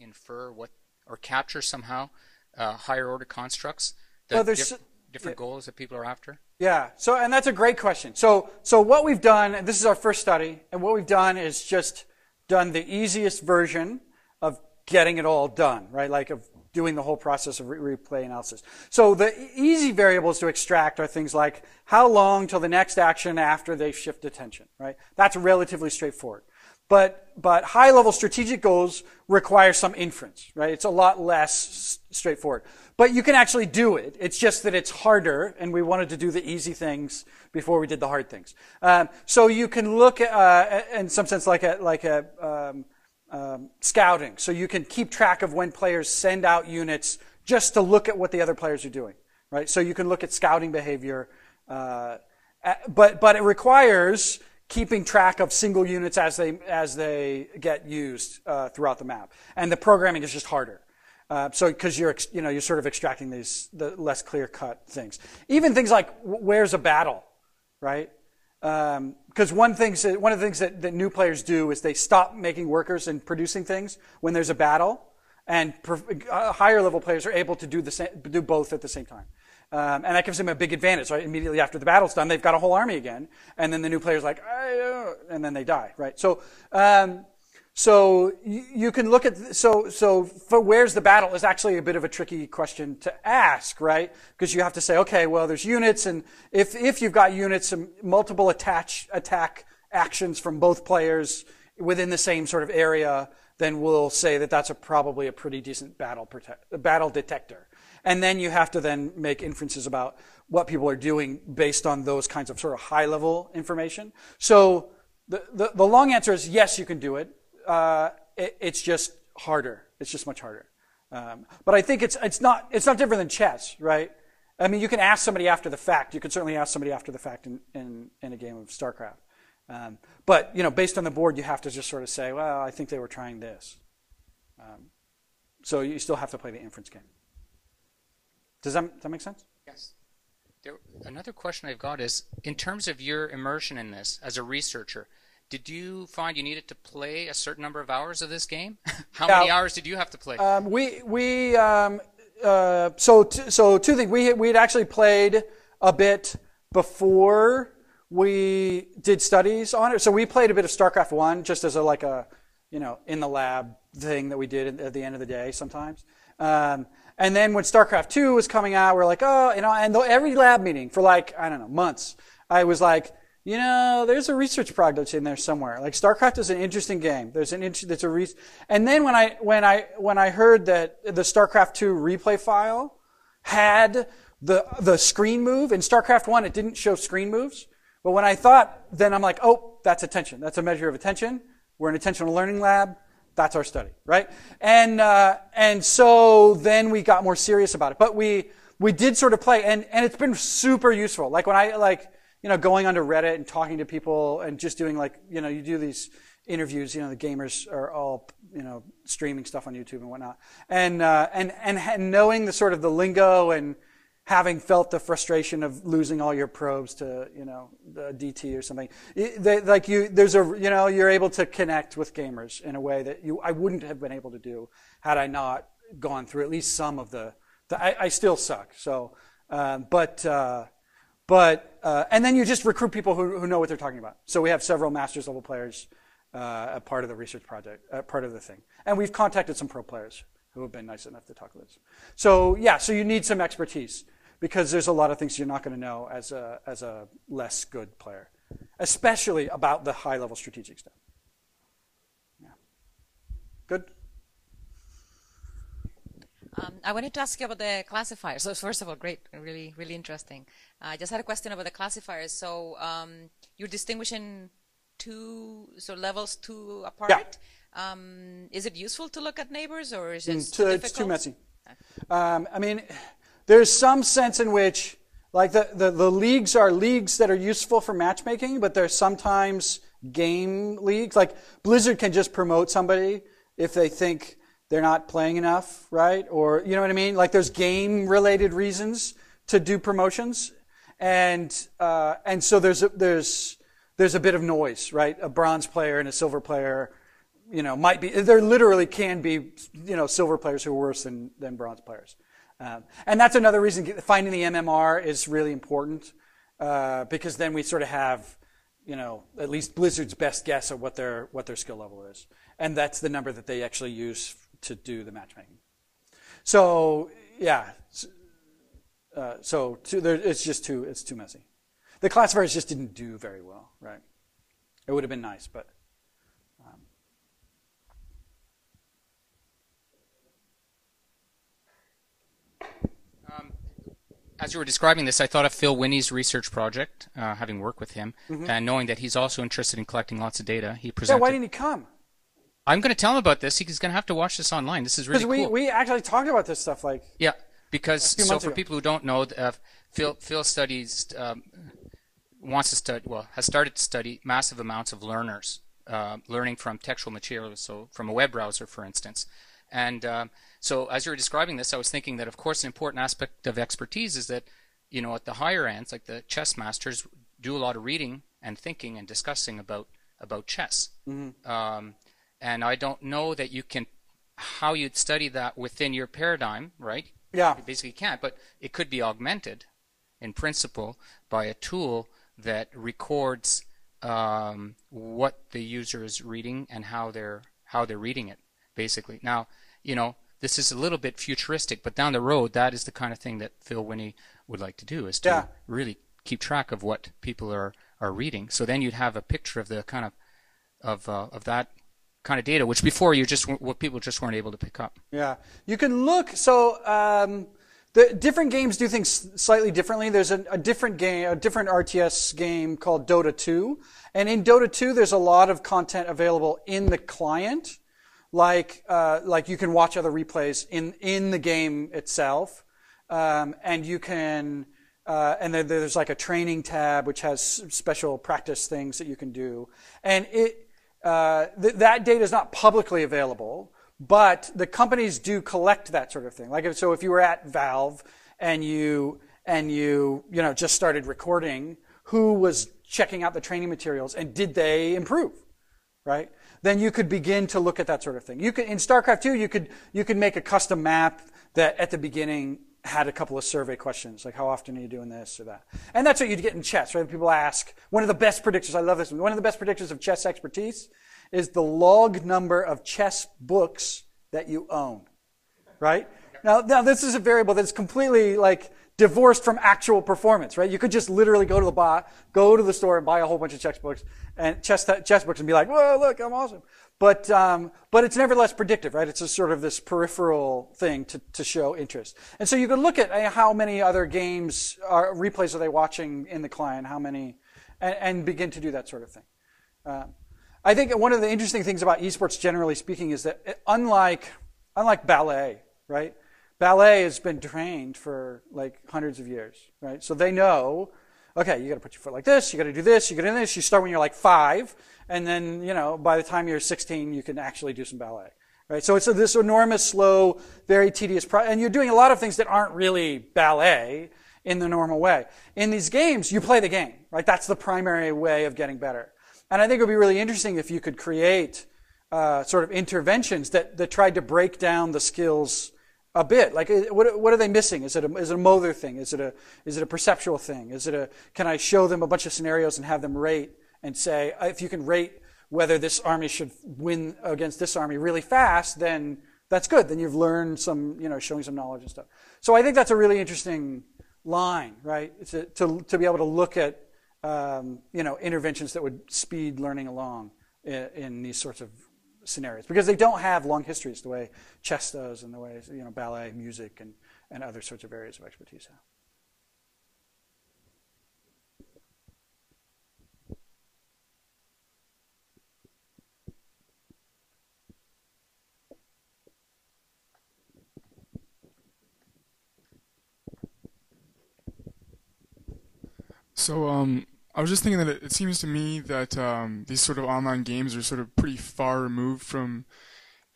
infer what or capture somehow uh, higher order constructs that well, there's diff different yeah. goals that people are after? Yeah, so, and that's a great question. So, so what we've done, and this is our first study, and what we've done is just done the easiest version of getting it all done, right? Like of doing the whole process of re replay analysis. So the easy variables to extract are things like how long till the next action after they shift attention, right? That's relatively straightforward. But, but high-level strategic goals require some inference, right? It's a lot less straightforward. But you can actually do it. It's just that it's harder, and we wanted to do the easy things before we did the hard things. Um, so you can look at, uh, in some sense, like a, like a um, um, scouting. So you can keep track of when players send out units just to look at what the other players are doing, right? So you can look at scouting behavior, uh, but, but it requires keeping track of single units as they as they get used uh, throughout the map, and the programming is just harder. Uh, so because you're you know you're sort of extracting these the less clear-cut things, even things like where's a battle, right? Um, because one things that, one of the things that, that new players do is they stop making workers and producing things when there's a battle, and uh, higher level players are able to do the same, do both at the same time. Um, and that gives them a big advantage, right? Immediately after the battle's done, they've got a whole army again, and then the new player's like, I, uh, and then they die, right? So, um, so you, you can look at th so so for where's the battle is actually a bit of a tricky question to ask, right? Because you have to say, okay, well, there's units, and if if you've got units, um, multiple attach attack actions from both players within the same sort of area, then we'll say that that's a, probably a pretty decent battle protect battle detector. And then you have to then make inferences about what people are doing based on those kinds of sort of high-level information. So the, the, the long answer is yes, you can do it. Uh, it. It's just harder. It's just much harder. Um, but I think it's it's not it's not different than chess, right? I mean, you can ask somebody after the fact. You can certainly ask somebody after the fact in in, in a game of StarCraft. Um, but you know, based on the board, you have to just sort of say, well, I think they were trying this. Um, so you still have to play the inference game. Does that, does that make sense? Yes. There, another question I've got is, in terms of your immersion in this as a researcher, did you find you needed to play a certain number of hours of this game? How yeah, many hours did you have to play? Um, we we um, uh, so t so two things. We we had actually played a bit before we did studies on it. So we played a bit of StarCraft one just as a like a you know in the lab thing that we did at the end of the day sometimes. Um, And then when StarCraft two was coming out, we're like, oh, you know, and every lab meeting for like, I don't know, months, I was like, you know, there's a research project in there somewhere. Like StarCraft is an interesting game. There's an int that's a re And then when I when I when I heard that the StarCraft two replay file had the the screen move in StarCraft one, it didn't show screen moves. But when I thought, then I'm like, oh, that's attention. That's a measure of attention. We're an attentional learning lab. That's our study, right? And uh, and so then we got more serious about it. But we we did sort of play, and and it's been super useful. Like when I like you know going onto Reddit and talking to people and just doing like you know you do these interviews. You know the gamers are all you know streaming stuff on YouTube and whatnot. And uh, and and knowing the sort of the lingo and having felt the frustration of losing all your probes to, you know, the D T or something, they, like you, there's a, you know, you're able to connect with gamers in a way that you, I wouldn't have been able to do had I not gone through at least some of the, the I, I still suck. So, um, but, uh, but, uh, and then you just recruit people who, who know what they're talking about. So we have several master's level players, uh, a part of the research project, uh, part of the thing. And we've contacted some pro players who have been nice enough to talk with us. So yeah, so you need some expertise because there's a lot of things you're not going to know as a as a less good player, especially about the high level strategic stuff. Yeah. Good. Um, I wanted to ask you about the classifiers. So first of all, great, really, really interesting. Uh, I just had a question about the classifiers. So um, you're distinguishing two, so levels two apart. Yeah. Um, is it useful to look at neighbors, or is it mm, too, it's too messy? Um, I mean, there's some sense in which, like the, the the leagues are leagues that are useful for matchmaking, but they're sometimes game leagues. Like Blizzard can just promote somebody if they think they're not playing enough, right? Or you know what I mean? Like there's game-related reasons to do promotions, and uh, and so there's a, there's there's a bit of noise, right? A bronze player and a silver player. You know, might be, there literally can be, you know, silver players who are worse than, than bronze players. Um, and that's another reason finding the M M R is really important, uh, because then we sort of have, you know, at least Blizzard's best guess at what their, what their skill level is. And that's the number that they actually use to do the matchmaking. So, yeah. Uh, so too, there, it's just too, it's too messy. The classifiers just didn't do very well, right? It would have been nice, but. As you were describing this, I thought of Phil Winnie's research project, uh, having worked with him, mm-hmm. and knowing that he's also interested in collecting lots of data. He presented. Yeah, why didn't he come? I'm going to tell him about this. He's going to have to watch this online. This is really we, cool. Because we actually talked about this stuff. like. Yeah, because so for ago. people who don't know, uh, Phil, Phil studies um, wants to study, well, has started to study massive amounts of learners, uh, learning from textual material, so from a web browser, for instance. And um, so as you were describing this, I was thinking that, of course, an important aspect of expertise is that, you know, at the higher ends, like the chess masters do a lot of reading and thinking and discussing about about chess. Mm-hmm. Um, and I don't know that you can, how you'd study that within your paradigm, right? Yeah. You basically can't, but it could be augmented in principle by a tool that records um, what the user is reading and how they're how they're reading it, basically. Now, you know, this is a little bit futuristic, but down the road, that is the kind of thing that Phil Winnie would like to do, is to yeah. really keep track of what people are, are reading. So then you'd have a picture of the kind of of uh, of that kind of data, which before you just what people just weren't able to pick up. Yeah, you can look. So um, the different games do things slightly differently. There's a, a different game, a different R T S game called Dota two, and in Dota two, there's a lot of content available in the client. Like, uh, like you can watch other replays in, in the game itself. Um, and you can, uh, and then there's like a training tab which has special practice things that you can do. And it, uh, th that data is not publicly available, but the companies do collect that sort of thing. Like, if, so if you were at Valve and you, and you, you know, just started recording, who was checking out the training materials and did they improve? Right? Then you could begin to look at that sort of thing. You could, in StarCraft two, you could, you could make a custom map that at the beginning had a couple of survey questions, like how often are you doing this or that? And that's what you'd get in chess, right? People ask, one of the best predictors, I love this one, one of the best predictors of chess expertise is the log number of chess books that you own, right? Now, now this is a variable that's completely like divorced from actual performance, right? You could just literally go to the bot, go to the store and buy a whole bunch of textbooks and chess chess books and be like, "Whoa, look, I'm awesome!" But um, but it's nevertheless predictive, right? It's a sort of this peripheral thing to to show interest. And so you could look at uh, how many other games are replays are they watching in the client, how many, and, and begin to do that sort of thing. Uh, I think one of the interesting things about esports, generally speaking, is that it, unlike unlike ballet, right? Ballet has been trained for like hundreds of years, right? So they know, okay, you got to put your foot like this, you got to do this, you got to do this. You start when you're like five, and then, you know, by the time you're sixteen, you can actually do some ballet, right? So it's a, this enormous, slow, very tedious process, and you're doing a lot of things that aren't really ballet in the normal way. In these games, you play the game, right? That's the primary way of getting better. And I think it would be really interesting if you could create uh, sort of interventions that, that tried to break down the skills a bit. Like, what, what are they missing? Is it a, is it a motor thing? Is it a, is it a perceptual thing? Is it a, can I show them a bunch of scenarios and have them rate and say, if you can rate whether this army should win against this army really fast, then that's good. Then you've learned some, you know, showing some knowledge and stuff. So I think that's a really interesting line, right? It's a, to, to be able to look at, um, you know, interventions that would speed learning along in, in these sorts of scenarios, because they don't have long histories the way chess does and the way, you know, ballet, music, and, and other sorts of areas of expertise have. So, um, I was just thinking that it, it seems to me that um, these sort of online games are sort of pretty far removed from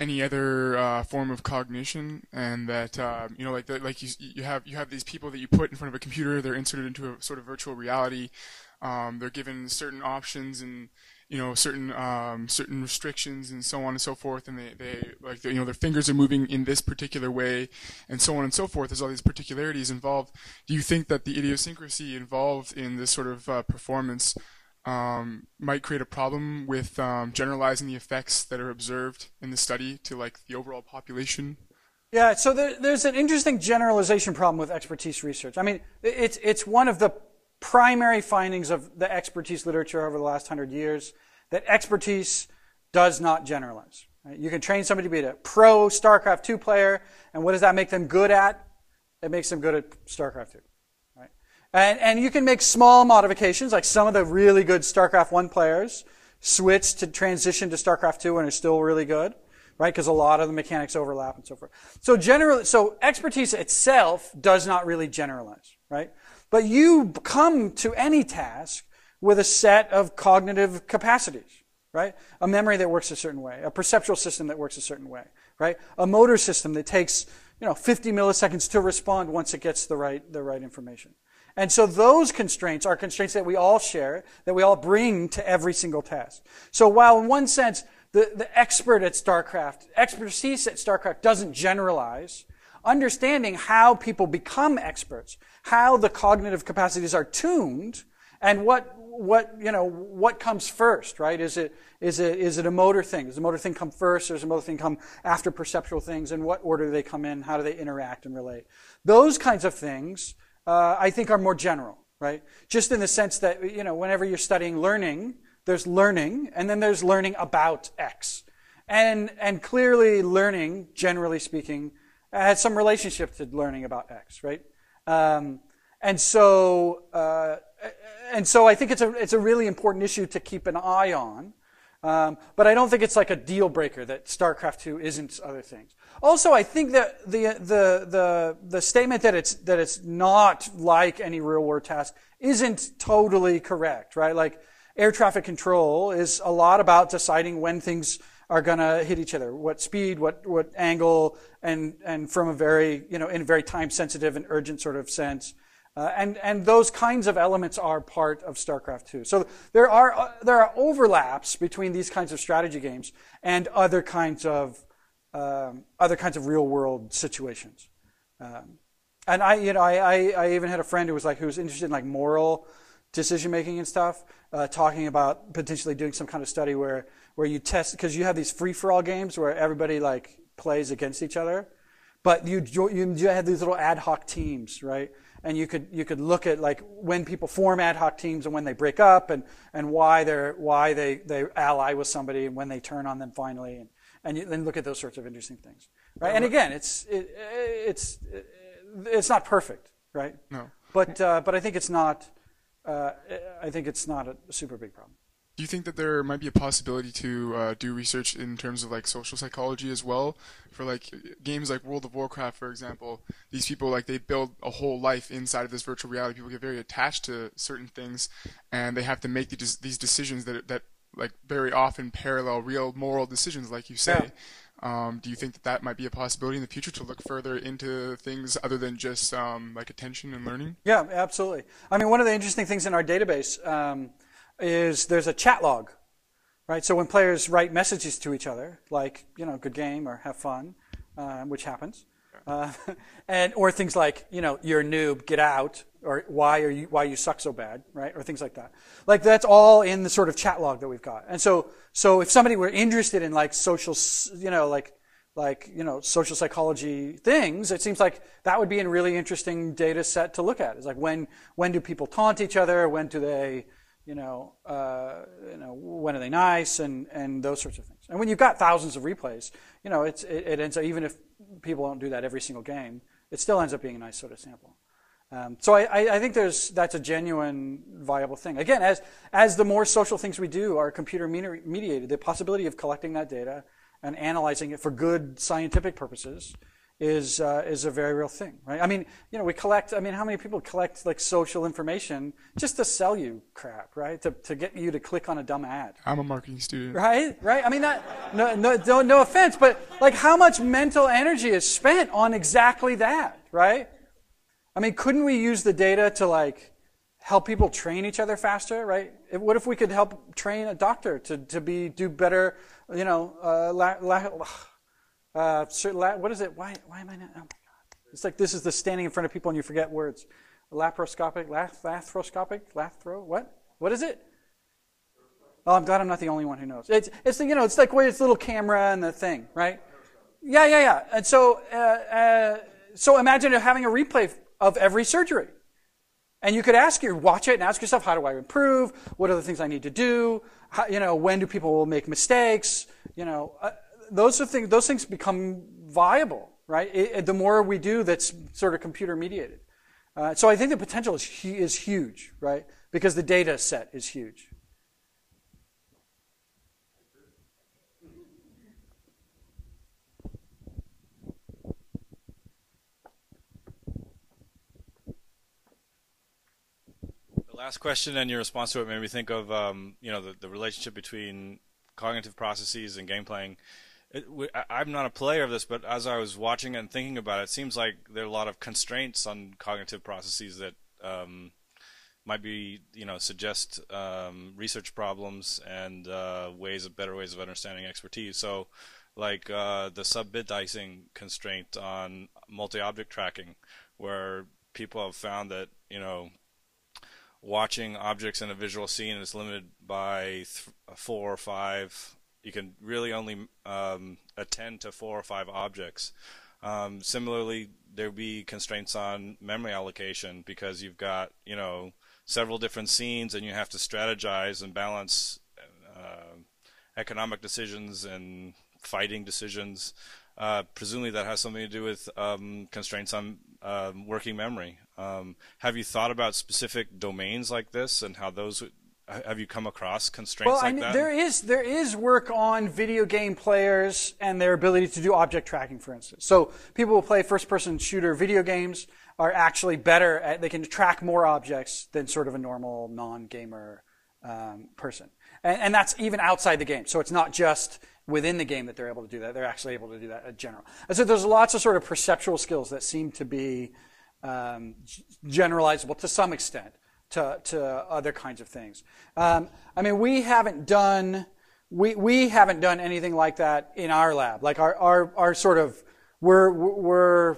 any other uh, form of cognition, and that um, you know, like the, like you you have you have these people that you put in front of a computer, they're inserted into a sort of virtual reality, um, they're given certain options and, you know, certain um, certain restrictions and so on and so forth, and they they like, you know, their fingers are moving in this particular way, and so on and so forth. There's all these particularities involved. Do you think that the idiosyncrasy involved in this sort of uh, performance um, might create a problem with um, generalizing the effects that are observed in the study to like the overall population? Yeah. So there, there's an interesting generalization problem with expertise research. I mean, it's it's one of the primary findings of the expertise literature over the last hundred years, that expertise does not generalize. Right? You can train somebody to be a pro StarCraft two player, and what does that make them good at? It makes them good at StarCraft two. Right? And, and you can make small modifications, like some of the really good StarCraft one players switch to transition to StarCraft two and are still really good, right? Because a lot of the mechanics overlap and so forth. So generally, so expertise itself does not really generalize, right? But you come to any task with a set of cognitive capacities, right? A memory that works a certain way, a perceptual system that works a certain way, right? A motor system that takes, you know, fifty milliseconds to respond once it gets the right, the right information. And so those constraints are constraints that we all share, that we all bring to every single task. So while in one sense, the, the expert at StarCraft, expertise at StarCraft doesn't generalize, understanding how people become experts, how the cognitive capacities are tuned, and what, what, you know, what comes first, right? Is it, is it, is it a motor thing? Does the motor thing come first, or does the motor thing come after perceptual things? In what order do they come in? How do they interact and relate? Those kinds of things, uh, I think are more general, right? Just in the sense that, you know, whenever you're studying learning, there's learning, and then there's learning about X. And, and clearly learning, generally speaking, has some relationship to learning about X, right? Um, and so, uh, and so I think it's a, it's a really important issue to keep an eye on. Um, but I don't think it's like a deal breaker that StarCraft two isn't other things. Also, I think that the, the, the, the statement that it's, that it's not like any real world task isn't totally correct, right? Like, air traffic control is a lot about deciding when things are gonna hit each other, what speed, what, what angle, and, and from a very, you know, in a very time sensitive and urgent sort of sense. Uh, and, and those kinds of elements are part of StarCraft two. So there are, uh, there are overlaps between these kinds of strategy games and other kinds of, um, other kinds of real world situations. Um, and I, you know, I, I, I even had a friend who was like, who was interested in like moral decision making and stuff, uh, talking about potentially doing some kind of study where, where you test, because you have these free for all games where everybody like plays against each other, but you, you, you had these little ad hoc teams, right? And you could, you could look at like when people form ad hoc teams and when they break up and, and why they're, why they, they ally with somebody and when they turn on them finally. And, and you then look at those sorts of interesting things, right? And again, it's, it, it's, it's not perfect, right? No. But, uh, but I think it's not, uh, I think it's not a super big problem. Do you think that there might be a possibility to uh, do research in terms of like social psychology as well, for like games like World of Warcraft, for example? These people, like, they build a whole life inside of this virtual reality. People get very attached to certain things, and they have to make the, these decisions that that like very often parallel real moral decisions, like you say. Yeah. Um, do you think that that might be a possibility in the future to look further into things other than just um, like attention and learning? Yeah, absolutely. I mean, one of the interesting things in our database. Um, is there's a chat log, right? So when players write messages to each other, like, you know, good game or have fun, um, which happens, uh, and or things like, you know, you're a noob, get out, or why are you why you suck so bad, right? Or things like that. Like, that's all in the sort of chat log that we've got. And so so if somebody were interested in like social, you know, like like you know social psychology things, it seems like that would be a really interesting data set to look at. It's like, when when do people taunt each other? When do they You know, uh, you know, when are they nice, and, and those sorts of things. And when you've got thousands of replays, you know, it's, it, it ends up, even if people don't do that every single game, it still ends up being a nice sort of sample. Um, so I, I, I think there's, that's a genuine viable thing. Again, as, as the more social things we do are computer mediated, the possibility of collecting that data and analyzing it for good scientific purposes is, uh, is a very real thing, right? I mean, you know, we collect, I mean, how many people collect, like, social information just to sell you crap, right? To, to get you to click on a dumb ad. I'm a marketing student. Right? Right? I mean, that, no, no, no, no offense, but, like, how much mental energy is spent on exactly that, right? I mean, couldn't we use the data to, like, help people train each other faster, right? What if we could help train a doctor to, to be, do better, you know, uh, la, la, Uh, what is it? Why? Why am I not? Oh my God! It's like, this is the standing in front of people and you forget words. Laparoscopic, lath, lathroscopic, lathro. What? What is it? Oh, I'm glad I'm not the only one who knows. It's it's the, you know, it's like where it's the little camera and the thing, right? Yeah, yeah, yeah. And so uh, uh, so imagine having a replay of every surgery, and you could ask you watch it and ask yourself, how do I improve? What are the things I need to do? How, you know, when do people make mistakes? You know. Uh, Those are things. Those things become viable, right? It, it, the more we do, that's sort of computer mediated. Uh, so I think the potential is hu is huge, right? Because the data set is huge. The last question and your response to it made me think of um, you know the, the relationship between cognitive processes and game playing. It, we, I, I'm not a player of this, but as I was watching and thinking about it, it seems like there are a lot of constraints on cognitive processes that um, might be, you know, suggest um, research problems and uh, ways of better ways of understanding expertise. So, like uh, the sub-bit dicing constraint on multi-object tracking, where people have found that, you know, watching objects in a visual scene is limited by th four or five. You can really only um, attend to four or five objects. Um, similarly, there would be constraints on memory allocation because you've got, you know, several different scenes and you have to strategize and balance uh, economic decisions and fighting decisions. Uh, presumably that has something to do with um, constraints on uh, working memory. Um, have you thought about specific domains like this and how those would? Have you come across constraints well, like I mean, that? There is, there is work on video game players and their ability to do object tracking, for instance. So people who play first-person shooter video games are actually better at, they can track more objects than sort of a normal non-gamer um, person. And, and that's even outside the game. So it's not just within the game that they're able to do that. They're actually able to do that in general. And so there's lots of sort of perceptual skills that seem to be um, generalizable to some extent. To, to other kinds of things. Um, I mean, we haven't done we we haven't done anything like that in our lab. Like our our our sort of we're we're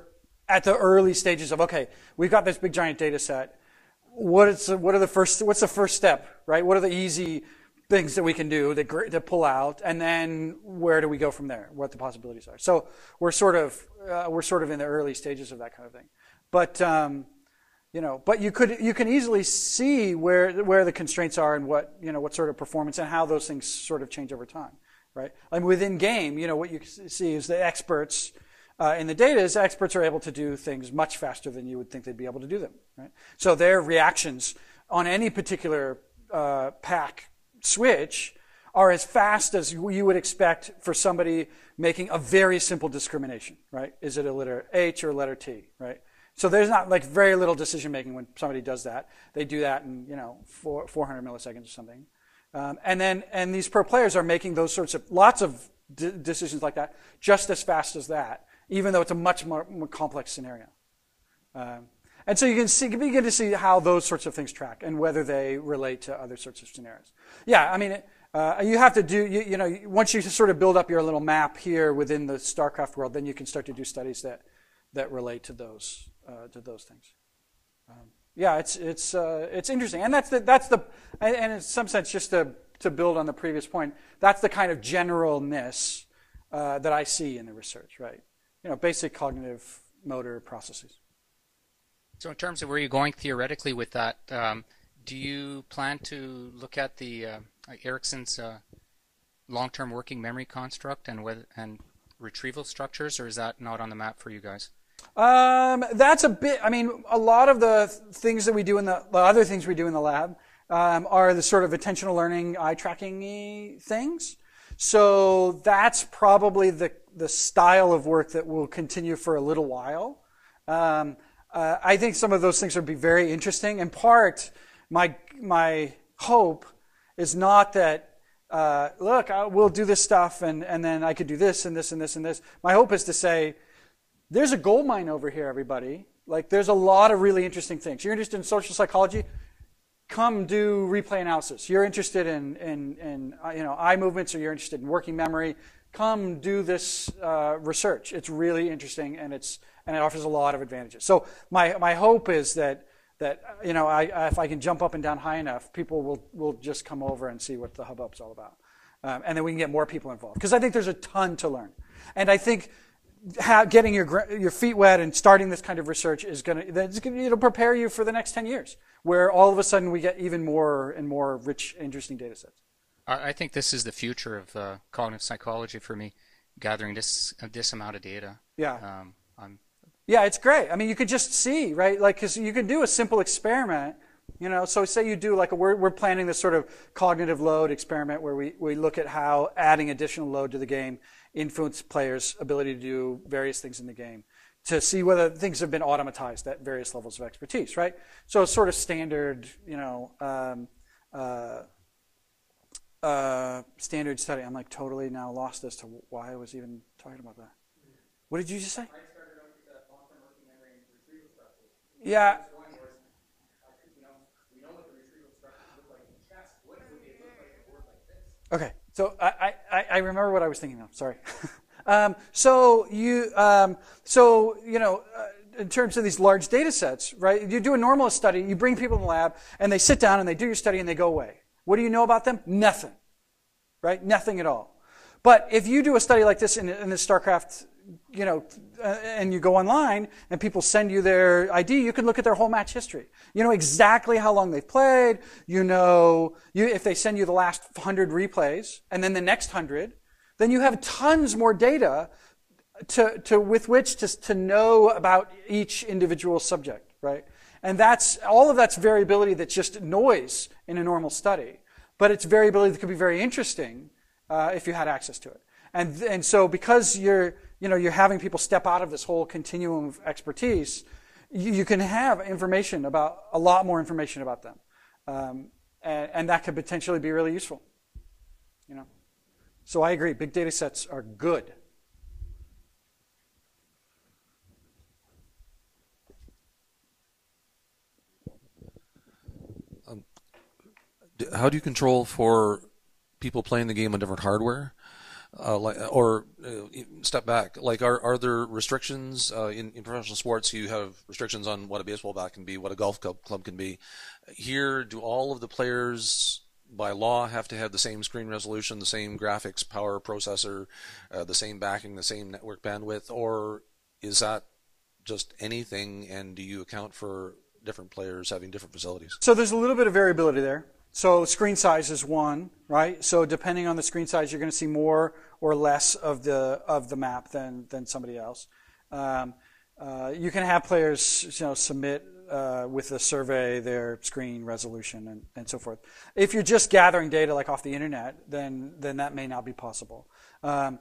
at the early stages of, okay, we've got this big giant data set. What is what are the first what's the first step, right? What are the easy things that we can do that to pull out, and then where do we go from there? What the possibilities are? So we're sort of uh, we're sort of in the early stages of that kind of thing, but. Um, You know, but you could you can easily see where where the constraints are and what you know what sort of performance and how those things sort of change over time, right? And within game, you know, what you see is the experts uh, in the data is experts are able to do things much faster than you would think they'd be able to do them, right? So their reactions on any particular uh, pack switch are as fast as you would expect for somebody making a very simple discrimination, right? Is it a letter H or a letter T, right? So there's not like very little decision making when somebody does that. They do that in, you know, four, 400 milliseconds or something. Um, and then, and these pro players are making those sorts of, lots of d decisions like that just as fast as that, even though it's a much more, more complex scenario. Um, and so you can see, you begin to see how those sorts of things track and whether they relate to other sorts of scenarios. Yeah, I mean, uh, you have to do, you, you know, once you sort of build up your little map here within the StarCraft world, then you can start to do studies that, that relate to those. Uh, to those things, um, yeah, it's it's uh, it's interesting, and that's the that's the and, and in some sense, just to to build on the previous point, that's the kind of generalness uh, that I see in the research, right? You know, basic cognitive motor processes. So, in terms of where you're going theoretically with that, um, do you plan to look at the uh, Erickson's uh, long-term working memory construct and whether and retrieval structures, or is that not on the map for you guys? Um, that's a bit, I mean, a lot of the things that we do in the, the other things we do in the lab, um, are the sort of attentional learning, eye tracking-y things. So that's probably the, the style of work that will continue for a little while. Um, uh, I think some of those things would be very interesting. In part, my, my hope is not that uh, look, I, we'll do this stuff and, and then I could do this and this and this and this. My hope is to say, there's a gold mine over here, everybody. Like, there's a lot of really interesting things. You're interested in social psychology? Come do replay analysis. You're interested in, in, in uh, you know, eye movements, or you're interested in working memory. Come do this uh, research. It's really interesting, and it's and it offers a lot of advantages. So my my hope is that that you know, I, I, if I can jump up and down high enough, people will will just come over and see what the hubbub's all about, um, and then we can get more people involved, because I think there's a ton to learn, and I think. How getting your your feet wet and starting this kind of research is going to it'll prepare you for the next ten years, where all of a sudden we get even more and more rich, interesting data sets. I think this is the future of uh, cognitive psychology for me, gathering this this amount of data. Yeah. Um, I'm yeah, it's great. I mean, you could just see, right? Like, because you can do a simple experiment. You know, so say you do like a, we're, we're planning this sort of cognitive load experiment where we, we look at how adding additional load to the game influences players' ability to do various things in the game to see whether things have been automatized at various levels of expertise, right? So it's sort of standard, you know, um, uh, uh, standard study. I'm like totally now lost as to why I was even talking about that. What did you just say? Yeah. Okay, so I, I, I remember what I was thinking of, sorry. um, so, you, um, so, you know, uh, in terms of these large data sets, right, you do a normalist study, you bring people in the lab, and they sit down and they do your study and they go away. What do you know about them? Nothing, right? Nothing at all. But if you do a study like this in, in the StarCraft, you know, uh, and you go online and people send you their I D, you can look at their whole match history. You know exactly how long they've played. You know, you, if they send you the last hundred replays and then the next hundred, then you have tons more data to, to, with which to, to know about each individual subject, right? And that's, all of that's variability that's just noise in a normal study. But it's variability that could be very interesting uh, if you had access to it. And, and so because you're, you know, you're having people step out of this whole continuum of expertise, you, you can have information about, a lot more information about them. Um, and, and that could potentially be really useful, you know. So I agree, big data sets are good. Um, how do you control for people playing the game on different hardware? Uh, like, or uh, step back. Like, are are there restrictions uh, in, in professional sports? You have restrictions on what a baseball bat can be, what a golf club, club can be. Here, do all of the players by law have to have the same screen resolution, the same graphics, power, processor, uh, the same backing, the same network bandwidth, or is that just anything? And do you account for different players having different facilities? So there's a little bit of variability there. So screen size is one, right? So depending on the screen size, you're going to see more or less of the of the map than than somebody else. Um, uh, you can have players, you know, submit uh, with a survey their screen resolution and, and so forth. If you're just gathering data like off the internet, then then that may not be possible. Um,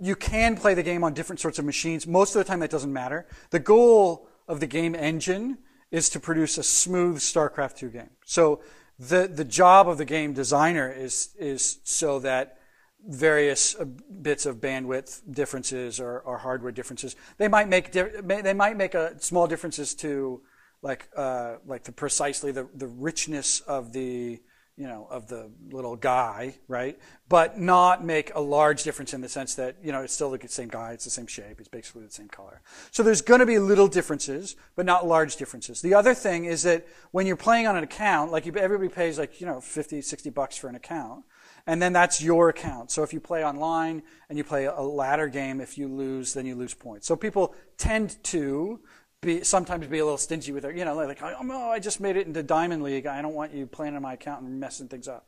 you can play the game on different sorts of machines. Most of the time, that doesn't matter. The goal of the game engine is to produce a smooth StarCraft two game. So The, the job of the game designer is, is so that various bits of bandwidth differences or, or hardware differences, they might make, they might make a small differences to like, uh, like the precisely the, the richness of the, you know, of the little guy, right? But not make a large difference in the sense that, you know, it's still the same guy, it's the same shape, it's basically the same color. So there's going to be little differences, but not large differences. The other thing is that when you're playing on an account, like you, everybody pays like, you know, fifty, sixty bucks for an account, and then that's your account. So if you play online and you play a ladder game, if you lose, then you lose points. So people tend to Be, sometimes be a little stingy with it, you know, like, oh, no, I just made it into Diamond League. I don't want you playing on my account and messing things up.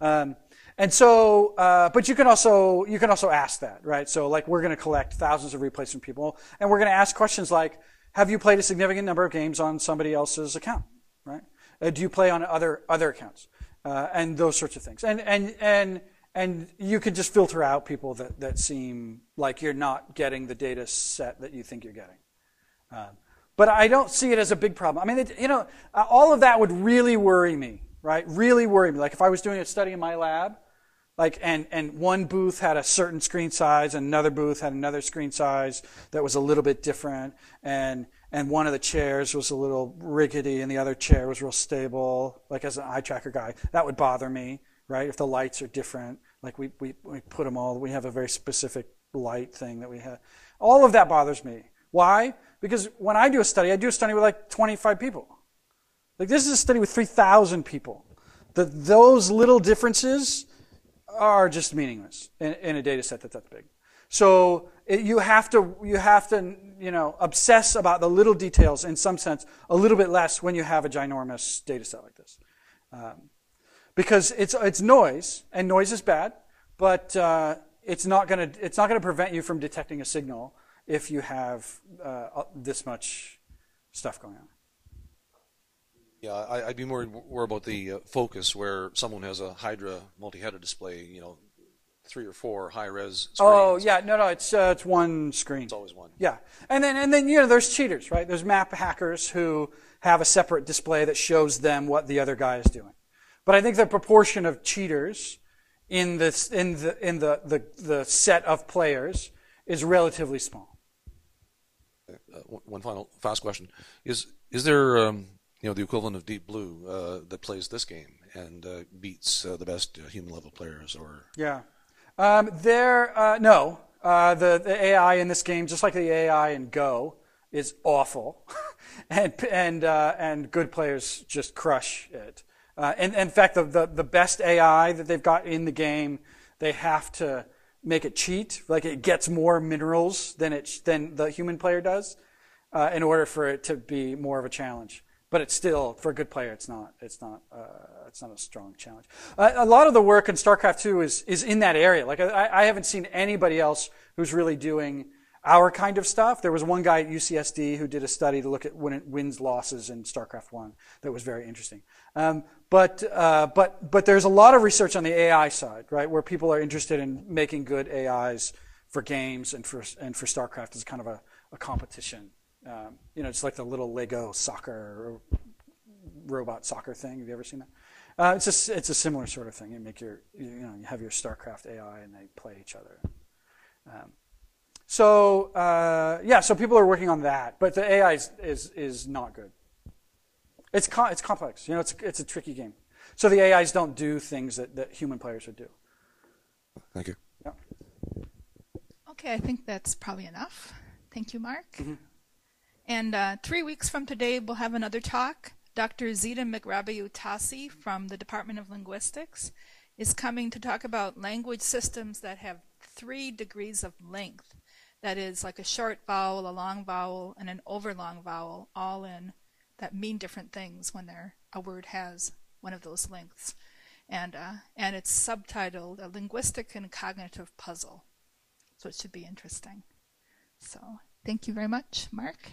Um, and so, uh, but you can also, you can also ask that, right? So like, we're going to collect thousands of replays from people, and we're going to ask questions like, have you played a significant number of games on somebody else's account, right? Uh, do you play on other, other accounts? Uh, and those sorts of things. And, and, and, and you can just filter out people that, that seem like you're not getting the data set that you think you're getting. Um, But I don't see it as a big problem. I mean, it, you know, all of that would really worry me, right? Really worry me. Like if I was doing a study in my lab, like, and, and one booth had a certain screen size, another booth had another screen size that was a little bit different, and, and one of the chairs was a little rickety and the other chair was real stable, like as an eye tracker guy, that would bother me, right? If the lights are different, like we, we, we put them all, we have a very specific light thing that we have. All of that bothers me. Why? Because when I do a study, I do a study with like twenty-five people. Like this is a study with three thousand people. The, those little differences are just meaningless in, in a data set that's that big. So it, you have to, you have to, you know, obsess about the little details in some sense a little bit less when you have a ginormous data set like this. Um, because it's, it's noise, and noise is bad, but uh, it's not gonna, it's not gonna prevent you from detecting a signal if you have uh, this much stuff going on. Yeah, I, I'd be more worried about the uh, focus, where someone has a Hydra multi-header display, you know, three or four high-res screens. Oh, yeah. No, no, it's, uh, it's one screen. It's always one. Yeah. And then, and then, you know, there's cheaters, right? There's map hackers who have a separate display that shows them what the other guy is doing. But I think the proportion of cheaters in this, in the, in the, the, the set of players is relatively small. Uh, one final fast question. Is, is there, um, you know, the equivalent of Deep Blue uh, that plays this game and uh, beats uh, the best uh, human level players, or? Yeah. Um, there, uh, no. Uh, the, the A I in this game, just like the A I in Go, is awful. and, and, uh, and good players just crush it. Uh, and, and in fact, the, the, the best A I that they've got in the game, they have to make it cheat. Like, it gets more minerals than it, than the human player does, uh, in order for it to be more of a challenge. But it's still, for a good player, it's not, it's not, uh, it's not a strong challenge. Uh, a lot of the work in StarCraft two is, is in that area. Like, I, I haven't seen anybody else who's really doing our kind of stuff. There was one guy at U C S D who did a study to look at win, wins, losses in StarCraft one that was very interesting. Um, but, uh, but, but there's a lot of research on the A I side, right, where people are interested in making good A Is for games and for, and for StarCraft as kind of a, a competition. Um, you know, it's like the little Lego soccer, robot soccer thing. Have you ever seen that? Uh, it's just, it's a similar sort of thing. You make your, you know, you have your StarCraft A I and they play each other. Um, so uh, yeah, so people are working on that, but the A I is is, is not good. It's co it's complex. You know, it's it's a tricky game. So the A Is don't do things that that human players would do. Thank you. Yeah. Okay, I think that's probably enough. Thank you, Mark. Mm-hmm. And uh, three weeks from today, we'll have another talk. Doctor Zita McRabeyutasi from the Department of Linguistics is coming to talk about language systems that have three degrees of length. That is, like a short vowel, a long vowel, and an overlong vowel, all in, that mean different things when they're, a word has one of those lengths. And, uh, and it's subtitled A Linguistic and Cognitive Puzzle. So it should be interesting. So. Thank you very much, Mark.